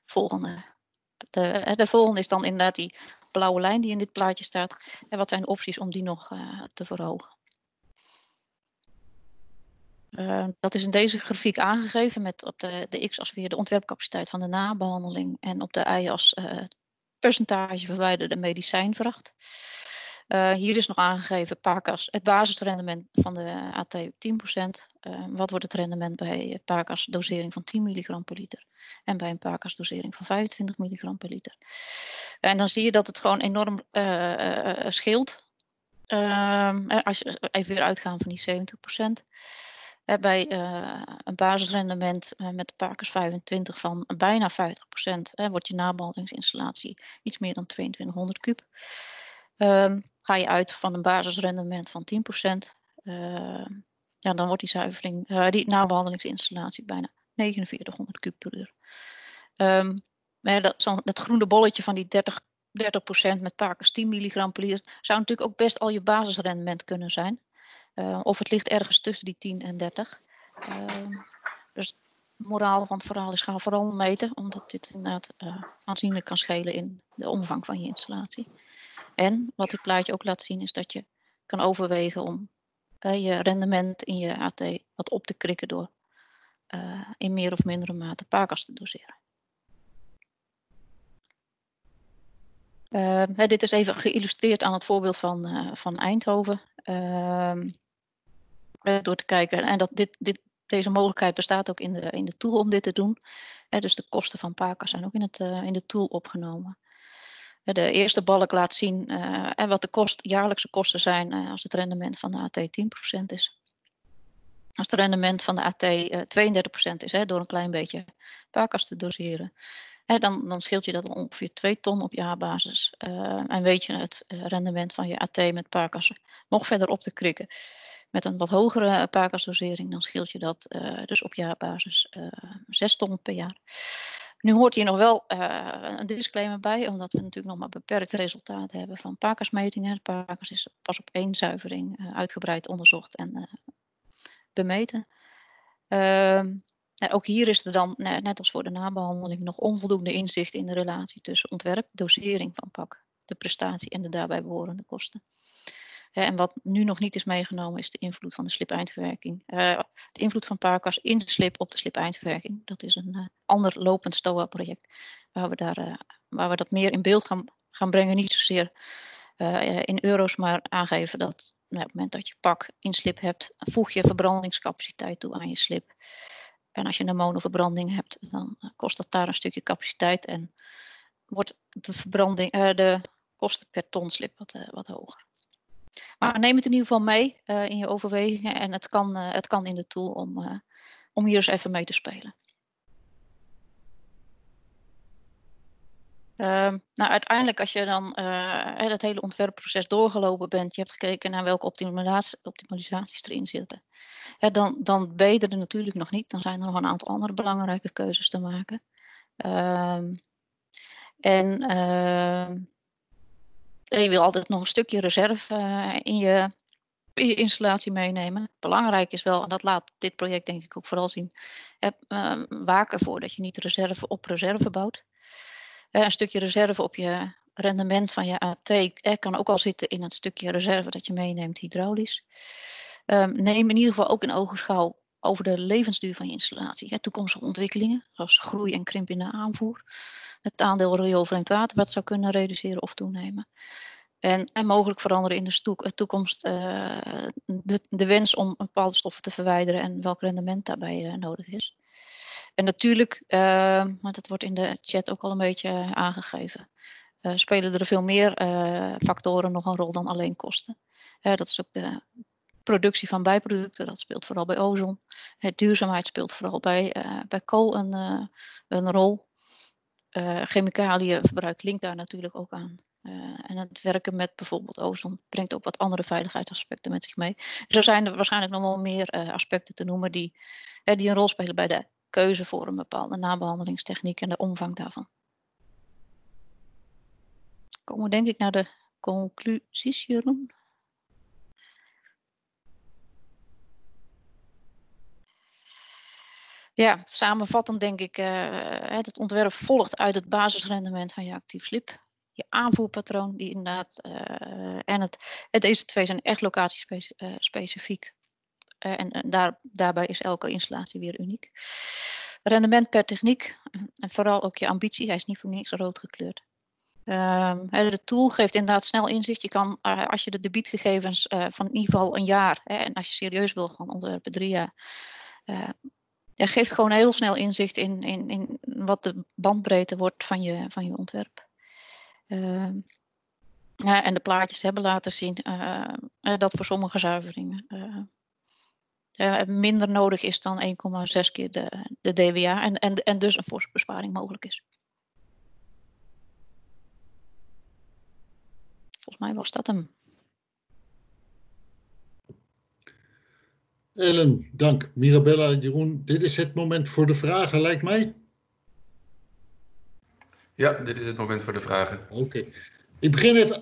Volgende. De volgende is dan inderdaad die blauwe lijn die in dit plaatje staat. En wat zijn de opties om die nog te verhogen? Dat is in deze grafiek aangegeven met op de x-as weer de ontwerpcapaciteit van de nabehandeling en op de y-as het percentage verwijderde medicijnvracht. Hier is nog aangegeven PACAS, het basisrendement van de AT op 10%. Wat wordt het rendement bij PACAS dosering van 10 milligram per liter? En bij een PACAS dosering van 25 milligram per liter. En dan zie je dat het gewoon enorm scheelt. Als je even weer uitgaan van die 70%. Bij een basisrendement met PACAS 25 van bijna 50%. Wordt je nabehandelingsinstallatie iets meer dan 2200 kub. Ga je uit van een basisrendement van 10%, ja, dan wordt die zuivering, die nabehandelingsinstallatie bijna 4900 kub per uur. Dat groene bolletje van die 30% met PACAS 10 milligram per liter zou natuurlijk ook best al je basisrendement kunnen zijn. Of het ligt ergens tussen die 10 en 30. Dus de moraal van het verhaal is: ga vooral meten, omdat dit inderdaad aanzienlijk kan schelen in de omvang van je installatie. En wat dit plaatje ook laat zien is dat je kan overwegen om je rendement in je AT wat op te krikken door in meer of mindere mate PACAS te doseren. Dit is even geïllustreerd aan het voorbeeld van Eindhoven. Door te kijken, en dat deze mogelijkheid bestaat ook in de tool om dit te doen. Dus de kosten van PACAS zijn ook in de tool opgenomen. De eerste balk laat zien wat de jaarlijkse kosten zijn als het rendement van de AT 10% is. Als het rendement van de AT 32% is, door een klein beetje PACAS te doseren, dan scheelt je dat ongeveer 2 ton op jaarbasis. En weet je het rendement van je AT met PACAS nog verder op te krikken. Met een wat hogere PACAS dosering, dan scheelt je dat dus op jaarbasis 6 ton per jaar. Nu hoort hier nog wel een disclaimer bij, omdat we natuurlijk nog maar beperkt resultaat hebben van PACAS-metingen. PACAS is pas op 1 zuivering uitgebreid onderzocht en bemeten. Ook hier is er dan, net als voor de nabehandeling, nog onvoldoende inzicht in de relatie tussen ontwerp, dosering van PAC, de prestatie en de daarbij behorende kosten. En wat nu nog niet is meegenomen is de invloed van de slip-eindverwerking. De invloed van PACAS in de slip op de slip-eindverwerking. Dat is een ander lopend STOWA-project waar we dat meer in beeld gaan brengen. Niet zozeer in euro's, maar aangeven dat op het moment dat je PAC in slip hebt, voeg je verbrandingscapaciteit toe aan je slip. En als je een monoverbranding hebt, dan kost dat daar een stukje capaciteit en wordt de kosten per ton slip wat hoger. Maar neem het in ieder geval mee in je overwegingen en het kan in de tool om hier eens even mee te spelen. Uiteindelijk als je dan dat hele ontwerpproces doorgelopen bent, je hebt gekeken naar welke optimalisaties erin zitten, dan ben je er natuurlijk nog niet. Dan zijn er nog een aantal andere belangrijke keuzes te maken. En je wil altijd nog een stukje reserve in je installatie meenemen. Belangrijk is wel, en dat laat dit project denk ik ook vooral zien, waak ervoor dat je niet reserve op reserve bouwt. Een stukje reserve op je rendement van je AT kan ook al zitten in het stukje reserve dat je meeneemt hydraulisch. Neem in ieder geval ook in ogenschouw over de levensduur van je installatie. Toekomstige ontwikkelingen, zoals groei en krimp in de aanvoer. Het aandeel riool vreemd water wat zou kunnen reduceren of toenemen. En mogelijk veranderen in de toekomst de wens om bepaalde stoffen te verwijderen en welk rendement daarbij nodig is. En natuurlijk, maar dat wordt in de chat ook al een beetje aangegeven, spelen er veel meer factoren nog een rol dan alleen kosten. Dat is ook de productie van bijproducten, dat speelt vooral bij ozon. Duurzaamheid speelt vooral bij kool een rol. Chemicaliën verbruik linkt daar natuurlijk ook aan. En het werken met bijvoorbeeld ozon brengt ook wat andere veiligheidsaspecten met zich mee. Zo zijn er waarschijnlijk nog wel meer aspecten te noemen die een rol spelen bij de keuze voor een bepaalde nabehandelingstechniek en de omvang daarvan. Komen we denk ik naar de conclusies, Jeroen? Ja, samenvattend denk ik, het ontwerp volgt uit het basisrendement van je actief slib. Je aanvoerpatroon, die inderdaad, en deze twee zijn echt locatiespecifiek. En daarbij is elke installatie weer uniek. Rendement per techniek en vooral ook je ambitie, hij is niet voor niks rood gekleurd. De tool geeft inderdaad snel inzicht. Je kan, als je de debietgegevens van in ieder geval een jaar, en als je serieus wil gaan ontwerpen 3 jaar, geeft gewoon heel snel inzicht in wat de bandbreedte wordt van je ontwerp. En de plaatjes hebben laten zien dat voor sommige zuiveringen minder nodig is dan 1,6 keer de DWA en dus een forse besparing mogelijk is. Volgens mij was dat hem. Ellen, dank. Mirabella en Jeroen, dit is het moment voor de vragen, lijkt mij. Ja, dit is het moment voor de vragen. Oké. Ik begin even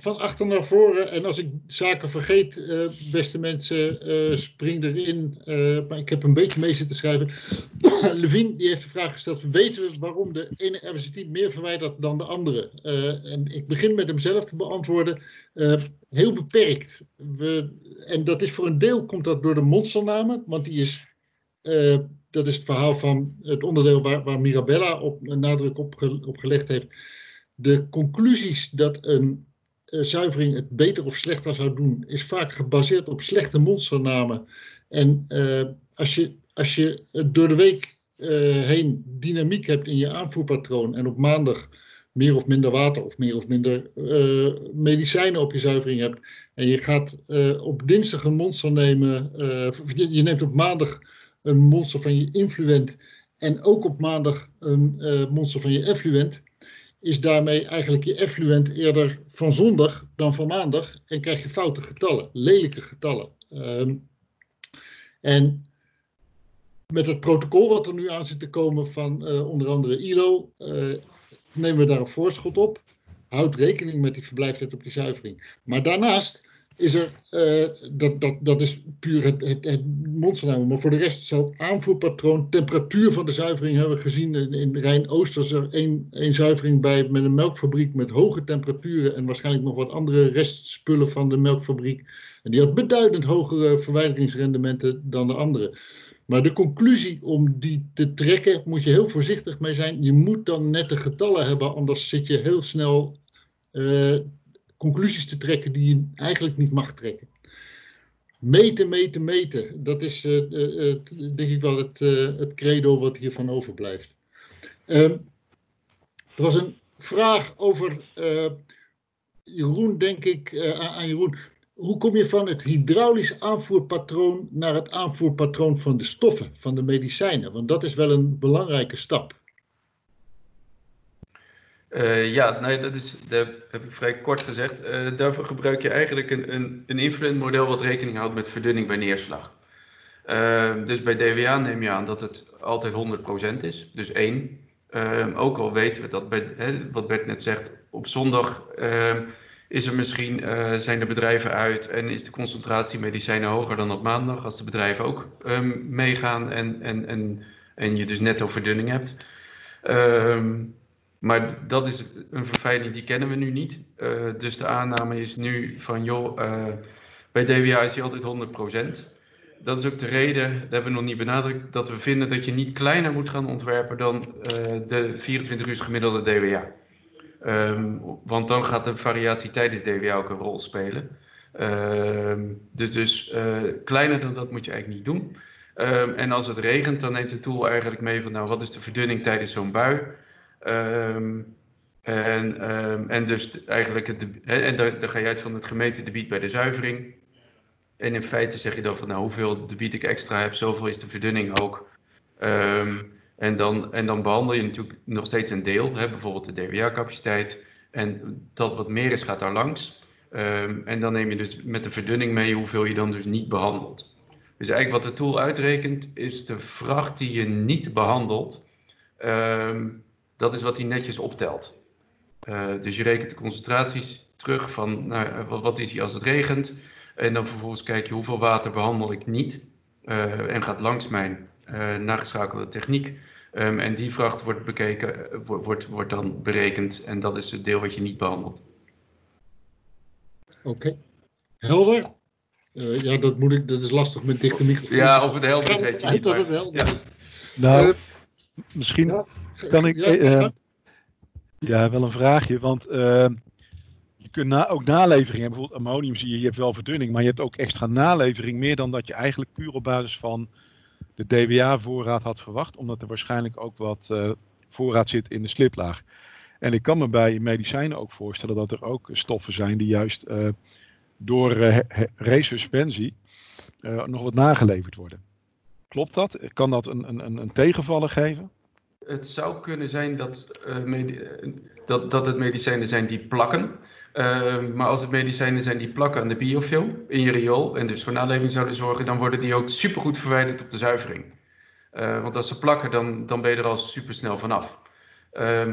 van achter naar voren. En als ik zaken vergeet, beste mensen, spring erin. Maar ik heb een beetje mee zitten schrijven. Levin die heeft de vraag gesteld. Weten we waarom de ene RWCT meer verwijdert dan de andere? En ik begin met hem zelf te beantwoorden. Heel beperkt. En dat is voor een deel, komt dat door de monsternamen. Want die is... dat is het verhaal van het onderdeel waar Mirabella een nadruk op gelegd heeft. De conclusies dat een zuivering het beter of slechter zou doen, is vaak gebaseerd op slechte monsternamen. En als je door de week heen dynamiek hebt in je aanvoerpatroon en op maandag meer of minder water of meer of minder medicijnen op je zuivering hebt en je gaat op dinsdag een monster nemen, je neemt op maandag een monster van je influent en ook op maandag een monster van je effluent, is daarmee eigenlijk je effluent eerder van zondag dan van maandag en krijg je foute getallen, lelijke getallen. En met het protocol wat er nu aan zit te komen van onder andere ILO, nemen we daar een voorschot op. Houd rekening met die verblijfswet op die zuivering. Maar daarnaast is er, dat is puur het monsternaam, maar voor de rest zal aanvoerpatroon, temperatuur van de zuivering hebben we gezien. In Rijn-Oost was er één zuivering bij met een melkfabriek met hoge temperaturen en waarschijnlijk nog wat andere restspullen van de melkfabriek. En die had beduidend hogere verwijderingsrendementen dan de andere. Maar de conclusie om die te trekken moet je heel voorzichtig mee zijn. Je moet dan nette getallen hebben, anders zit je heel snel... conclusies te trekken die je eigenlijk niet mag trekken. Meten. Dat is denk ik wel het credo wat hiervan overblijft. Er was een vraag over Jeroen, denk ik, aan Jeroen. Hoe kom je van het hydraulisch aanvoerpatroon naar het aanvoerpatroon van de stoffen, van de medicijnen? Want dat is wel een belangrijke stap. Dat heb ik vrij kort gezegd. Daarvoor gebruik je eigenlijk een influent model wat rekening houdt met verdunning bij neerslag. Dus bij DWA neem je aan dat het altijd 100% is. Dus 1 Ook al weten we dat, wat Bert net zegt, op zondag is er misschien, zijn de bedrijven uit en is de concentratie medicijnen hoger dan op maandag. Als de bedrijven ook meegaan en je dus netto verdunning hebt. Maar dat is een verfijning, die kennen we nu niet. Dus de aanname is nu van, joh, bij DWA is die altijd 100%. Dat is ook de reden, dat hebben we nog niet benadrukt, dat we vinden dat je niet kleiner moet gaan ontwerpen dan de 24 uur gemiddelde DWA. Want dan gaat de variatie tijdens DWA ook een rol spelen. Dus kleiner dan dat moet je eigenlijk niet doen. En als het regent, dan neemt de tool eigenlijk mee van, nou, wat is de verdunning tijdens zo'n bui? En dan ga je uit van het gemeentedebiet bij de zuivering. En in feite zeg je dan van, nou, hoeveel debiet ik extra heb, zoveel is de verdunning ook. En dan behandel je natuurlijk nog steeds een deel, hè, bijvoorbeeld de DWA-capaciteit. En dat wat meer is, gaat daar langs. En dan neem je dus met de verdunning mee hoeveel je dan dus niet behandelt. Dus eigenlijk wat de tool uitrekent, is de vracht die je niet behandelt. Dat is wat hij netjes optelt. Dus je rekent de concentraties terug van, nou, wat is die als het regent. En dan vervolgens kijk je hoeveel water behandel ik niet en gaat langs mijn nageschakelde techniek. En die vracht wordt bekeken, wordt dan berekend en dat is het deel wat je niet behandelt. Oké, helder. Ja, dat is lastig met dichte microfoon. Ja, of het helder is, weet je niet. Dat het helder is. Ja. Nou, misschien kan ik... Ja, wel een vraagje, want... Je kunt ook nalevering hebben, bijvoorbeeld ammonium zie je, je hebt wel verdunning, maar je hebt ook extra nalevering, meer dan dat je eigenlijk puur op basis van de DWA-voorraad had verwacht, omdat er waarschijnlijk ook wat voorraad zit in de sliplaag. En ik kan me bij medicijnen ook voorstellen dat er ook stoffen zijn die juist door resuspensie nog wat nageleverd worden. Klopt dat? Kan dat een tegenvaller geven? Het zou kunnen zijn dat het medicijnen zijn die plakken. Maar als het medicijnen zijn die plakken aan de biofilm in je riool en dus voor naleving zouden zorgen, dan worden die ook supergoed verwijderd op de zuivering. Want als ze plakken, dan ben je er al supersnel vanaf.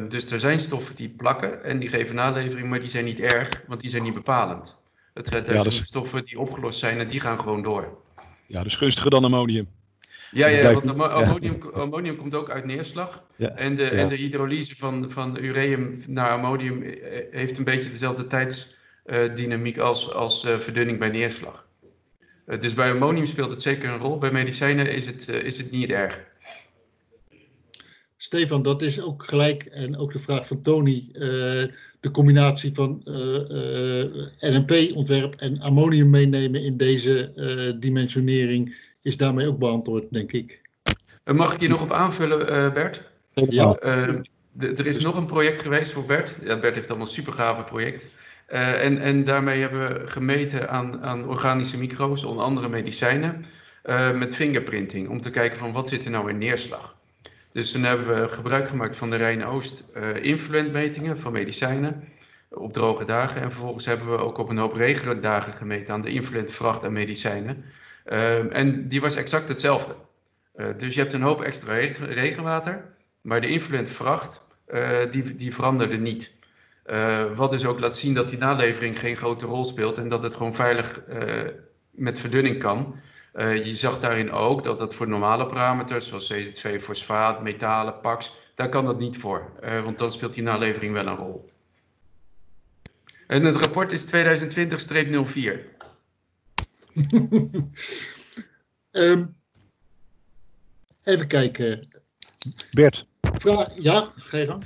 Dus er zijn stoffen die plakken en die geven nalevering, maar die zijn niet erg, want die zijn niet bepalend. Het gaat om stoffen die opgelost zijn en die gaan gewoon door. Ja, dus gunstiger dan ammonium. Ja, want ammonium komt ook uit neerslag. Ja, en de hydrolyse van ureum naar ammonium heeft een beetje dezelfde tijdsdynamiek als verdunning bij neerslag. Dus bij ammonium speelt het zeker een rol. Bij medicijnen is het niet erg. Stefan, dat is ook gelijk. En ook de vraag van Tony. De combinatie van NMP-ontwerp en ammonium meenemen in deze dimensionering... is daarmee ook beantwoord, denk ik. Mag ik hier nog op aanvullen, Bert? Ja. Er is nog een project geweest voor Bert. Ja, Bert heeft allemaal een supergave project. En daarmee hebben we gemeten aan organische micro's, onder andere medicijnen, met fingerprinting, om te kijken van wat zit er nou in neerslag. Dus toen hebben we gebruik gemaakt van de Rijn-Oost influentmetingen van medicijnen op droge dagen. En vervolgens hebben we ook op een hoop regendagen gemeten aan de influentvracht aan medicijnen. En die was exact hetzelfde. Dus je hebt een hoop extra regenwater, maar de influentvracht die veranderde niet. Wat dus ook laat zien dat die nalevering geen grote rol speelt en dat het gewoon veilig met verdunning kan. Je zag daarin ook dat dat voor normale parameters, zoals CZV, fosfaat, metalen, PACAS, daar kan dat niet voor. Want dan speelt die nalevering wel een rol. En het rapport is 2020-04. Even kijken. Bert. Ja, ga je gang.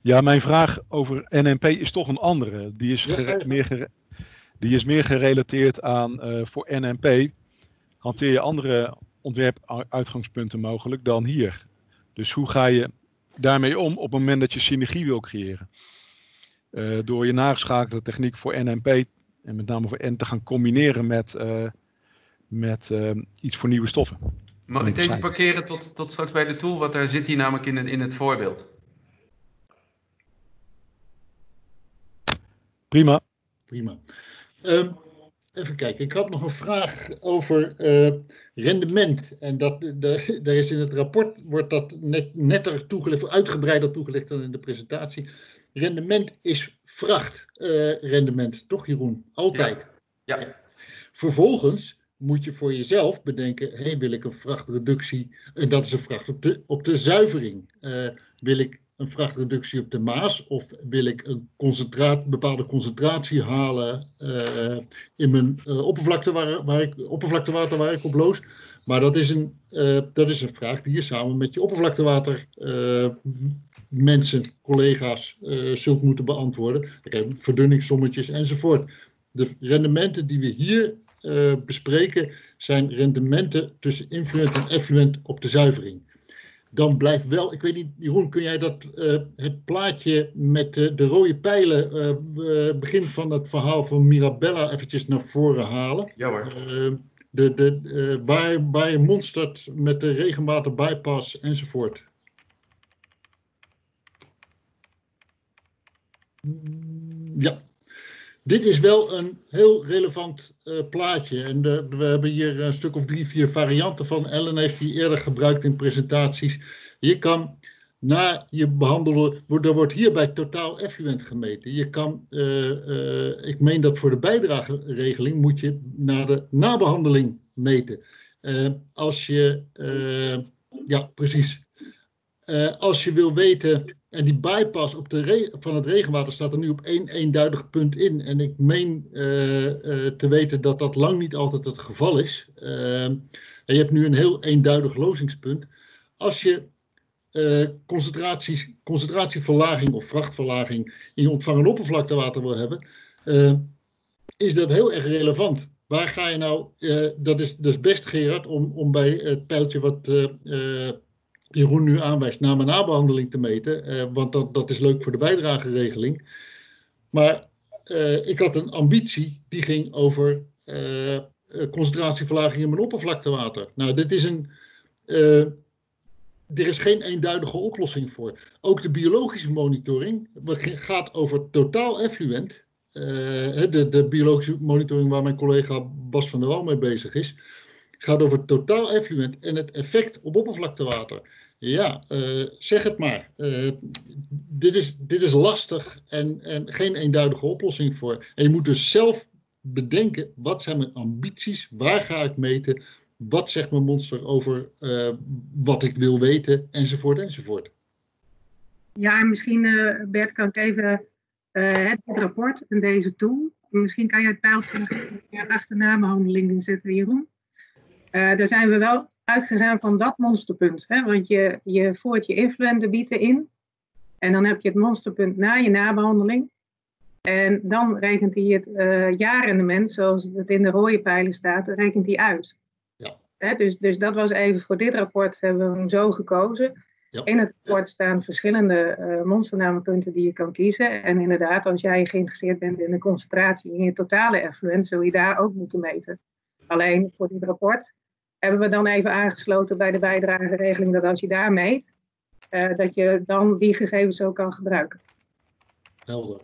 Ja, mijn vraag over NMP is toch een andere. Die is, meer gerelateerd aan voor NMP. Hanteer je andere ontwerpuitgangspunten mogelijk dan hier. Dus hoe ga je daarmee om op het moment dat je synergie wil creëren? Door je nageschakelde techniek voor NMP... en met name voor N te gaan combineren met iets voor nieuwe stoffen. Mag ik deze parkeren tot straks bij de tool? Want daar zit hij namelijk in het voorbeeld. Prima. Even kijken, ik had nog een vraag over rendement. En dat daar is in het rapport wordt dat netter toegelicht, uitgebreider toegelicht dan in de presentatie. Rendement is vrachtrendement, toch Jeroen? Altijd. Ja. Ja. Vervolgens moet je voor jezelf bedenken, hey, wil ik een vrachtreductie, en dat is een vracht op de zuivering. Wil ik een vrachtreductie op de Maas of wil ik een bepaalde concentratie halen in mijn oppervlaktewater waar ik op loos? Maar dat is een vraag die je samen met je oppervlaktewatermensen, collega's zult moeten beantwoorden. Okay, verdunningsommetjes enzovoort. De rendementen die we hier bespreken zijn rendementen tussen influent en effluent op de zuivering. Dan blijft wel, ik weet niet, Jeroen, kun jij dat het plaatje met de rode pijlen, begin van het verhaal van Mirabella, eventjes naar voren halen? Ja hoor. Waar je monstert met de regenwater bypass enzovoort. Ja. Dit is wel een heel relevant plaatje en we hebben hier een stuk of 3, 4 varianten van. Ellen heeft die eerder gebruikt in presentaties. Je kan na je behandelen, er wordt hierbij totaal effluent gemeten. Je kan, ik meen dat voor de bijdrageregeling moet je naar de nabehandeling meten. Als je wil weten, en die bypass op van het regenwater staat er nu op één eenduidig punt in. En ik meen te weten dat dat lang niet altijd het geval is. En je hebt nu een heel eenduidig lozingspunt. Als je concentratieverlaging of vrachtverlaging in je ontvangen oppervlaktewater wil hebben, is dat heel erg relevant. Waar ga je nou, dat is best Gerard, om bij het pijltje wat Jeroen nu aanwijst na mijn nabehandeling te meten, want dat is leuk voor de bijdrageregeling. Maar ik had een ambitie die ging over concentratieverlaging in mijn oppervlaktewater. Nou, dit is er is geen eenduidige oplossing voor. Ook de biologische monitoring gaat over totaal effluent. De biologische monitoring waar mijn collega Bas van der Wal mee bezig is, gaat over totaal effluent en het effect op oppervlaktewater. Ja, zeg het maar. Dit is lastig en geen eenduidige oplossing voor. En je moet dus zelf bedenken, wat zijn mijn ambities? Waar ga ik meten? Wat zegt mijn monster over wat ik wil weten? Enzovoort, enzovoort. Ja, en misschien Bert kan ik even het rapport en deze tool. Misschien kan je het pijltje achterna behandelingen zetten, Jeroen. Daar zijn we wel uitgegaan van dat monsterpunt. Hè? Want je voert je influentdebieten in. En dan heb je het monsterpunt na je nabehandeling. En dan rekent hij het jaarrendement, zoals het in de rode pijlen staat, rekent hij uit. Ja. Hè? Dus dat was even voor dit rapport, hebben we hem zo gekozen. Ja. In het rapport staan verschillende monsternamepunten die je kan kiezen. En inderdaad, als jij geïnteresseerd bent in de concentratie, in je totale effluent, zul je daar ook moeten meten. Alleen voor dit rapport hebben we dan even aangesloten bij de bijdrageregeling dat als je daar meet, dat je dan die gegevens ook kan gebruiken. Helder.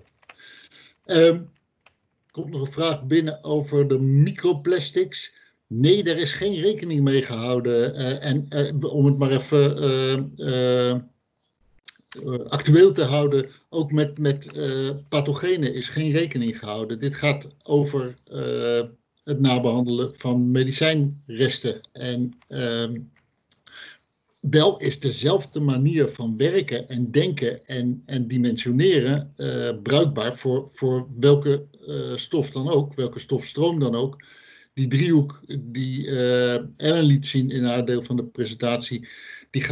Komt nog een vraag binnen over de microplastics. Nee, daar is geen rekening mee gehouden. Om het maar even actueel te houden, ook met pathogenen is geen rekening gehouden. Dit gaat over het nabehandelen van medicijnresten. En wel is dezelfde manier van werken en denken en dimensioneren bruikbaar voor welke stof dan ook, welke stofstroom dan ook. Die driehoek die Ellen liet zien in haar deel van de presentatie, die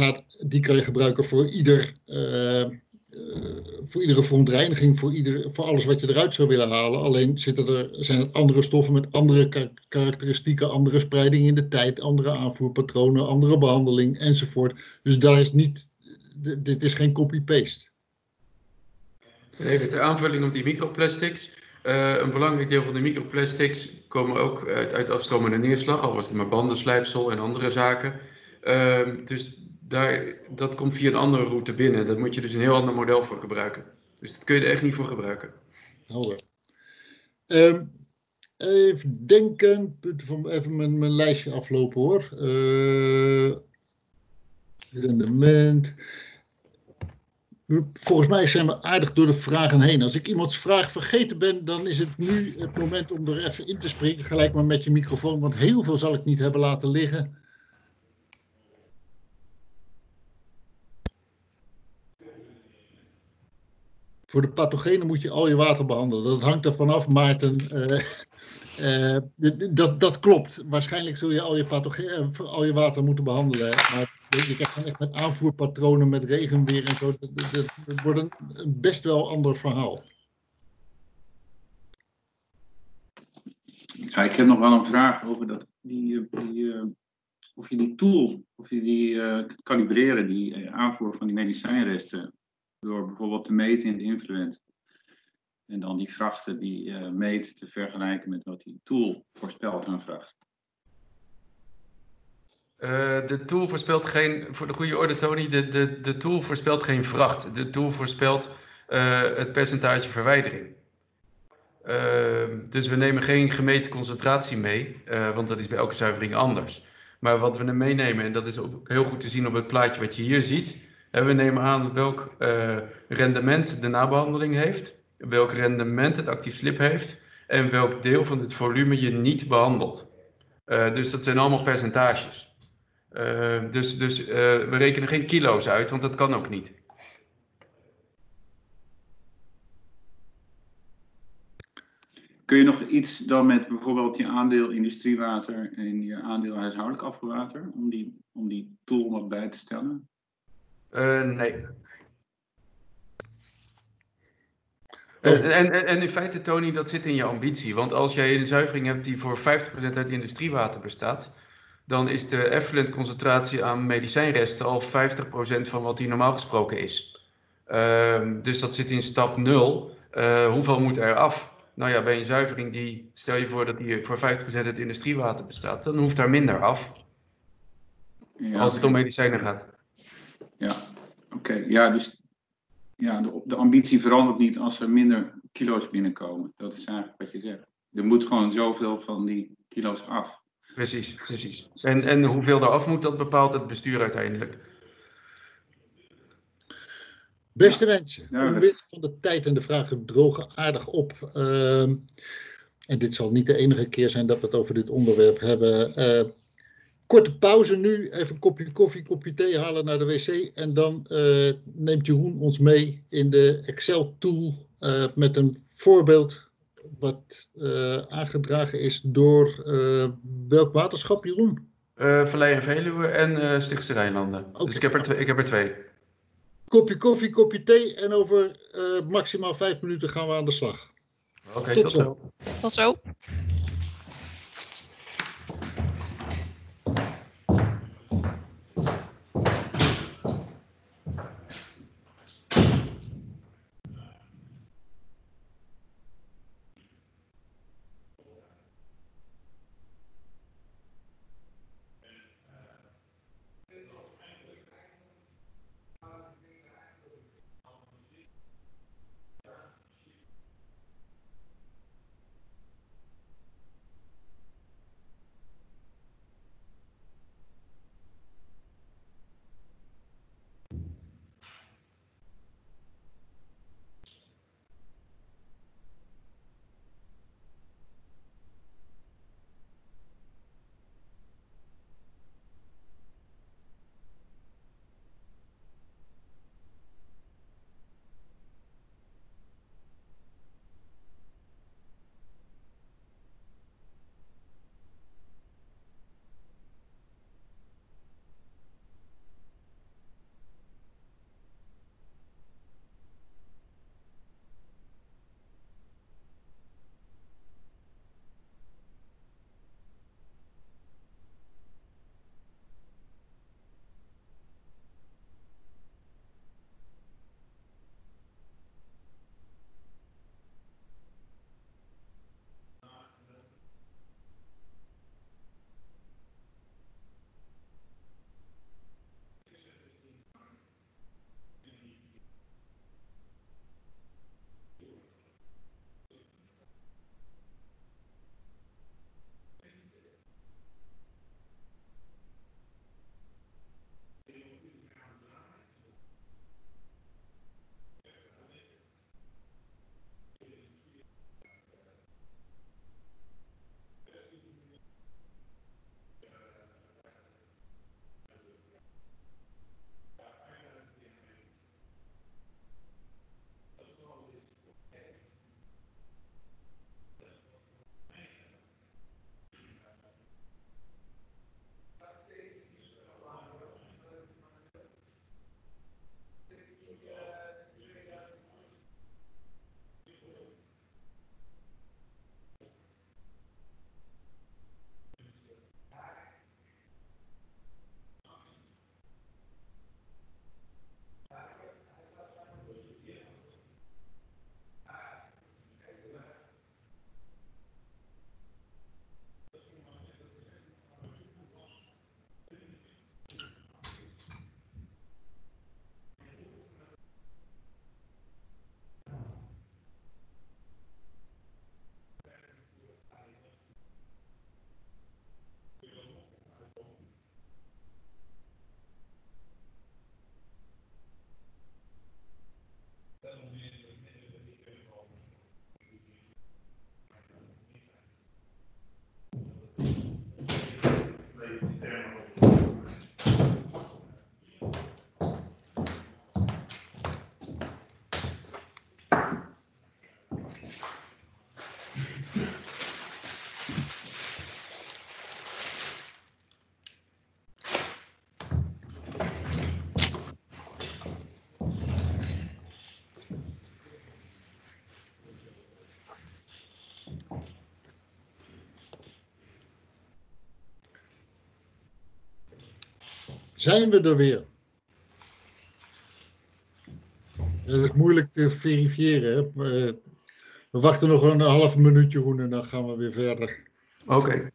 kan je gebruiken voor iedere verontreiniging, voor alles wat je eruit zou willen halen. Alleen zijn het andere stoffen met andere karakteristieken, andere spreiding in de tijd, andere aanvoerpatronen, andere behandeling enzovoort. Dus daar is dit is geen copy-paste. Even ter aanvulling op die microplastics. Een belangrijk deel van de microplastics komen ook uit afstromende neerslag, al was het maar bandenslijpsel en andere zaken. Dus dat komt via een andere route binnen. Daar moet je dus een heel ander model voor gebruiken. Dus dat kun je er echt niet voor gebruiken. Helder. Even denken, even mijn lijstje aflopen hoor. Rendement. Volgens mij zijn we aardig door de vragen heen. Als ik iemands vraag vergeten ben, dan is het nu het moment om er even in te springen. Gelijk maar met je microfoon, want heel veel zal ik niet hebben laten liggen. Voor de pathogenen moet je al je water behandelen. Dat hangt ervan af, Maarten. Dat klopt. Waarschijnlijk zul je al je water moeten behandelen. Maar je krijgt dan echt met aanvoerpatronen, met regenweer en zo. Dat wordt een best wel ander verhaal. Ja, ik heb nog wel een vraag over dat, of je die tool, of je die kunt kalibreren, die aanvoer van die medicijnresten. Door bijvoorbeeld te meten in het influent. En dan die vrachten die meet te vergelijken met wat die tool voorspelt aan vracht. De tool voorspelt geen, voor de goede orde Tony, de tool voorspelt geen vracht. De tool voorspelt het percentage verwijdering. Dus we nemen geen gemeten concentratie mee, want dat is bij elke zuivering anders. Maar wat we meenemen, en dat is heel goed te zien op het plaatje wat je hier ziet. We nemen aan welk rendement de nabehandeling heeft, welk rendement het actief slib heeft en welk deel van het volume je niet behandelt. Dus dat zijn allemaal percentages. Dus we rekenen geen kilo's uit, want dat kan ook niet. Kun je nog iets dan met bijvoorbeeld je aandeel industriewater en je aandeel huishoudelijk afvalwater, om die tool wat bij te stellen? Nee. En in feite, Tony, dat zit in je ambitie. Want als jij een zuivering hebt die voor 50% uit industriewater bestaat, dan is de effluent concentratie aan medicijnresten al 50% van wat die normaal gesproken is. Dus dat zit in stap 0. Hoeveel moet er af? Nou ja, bij een zuivering die, stel je voor dat die voor 50% uit industriewater bestaat, dan hoeft daar minder af. Ja, als het om medicijnen gaat. Ja, oké. Ja, dus ja, de ambitie verandert niet als er minder kilo's binnenkomen. Dat is eigenlijk wat je zegt. Er moet gewoon zoveel van die kilo's af. Precies, precies. En hoeveel er af moet, dat bepaalt het bestuur uiteindelijk. Beste mensen, omwille van de tijd en de vragen drogen aardig op. En dit zal niet de enige keer zijn dat we het over dit onderwerp hebben. Korte pauze nu, even een kopje koffie, kopje thee halen naar de wc en dan neemt Jeroen ons mee in de Excel-tool met een voorbeeld wat aangedragen is door welk waterschap, Jeroen? Vallei en Veluwe en Stichtse Rijnlanden. Okay. Dus ik heb er twee. Kopje koffie, kopje thee en over maximaal 5 minuten gaan we aan de slag. Oké, tot zo. Tot zo. Zijn we er weer? Dat is moeilijk te verifiëren. Hè? We wachten nog een half minuutje, Jeroen, en dan gaan we weer verder. Oké. Okay.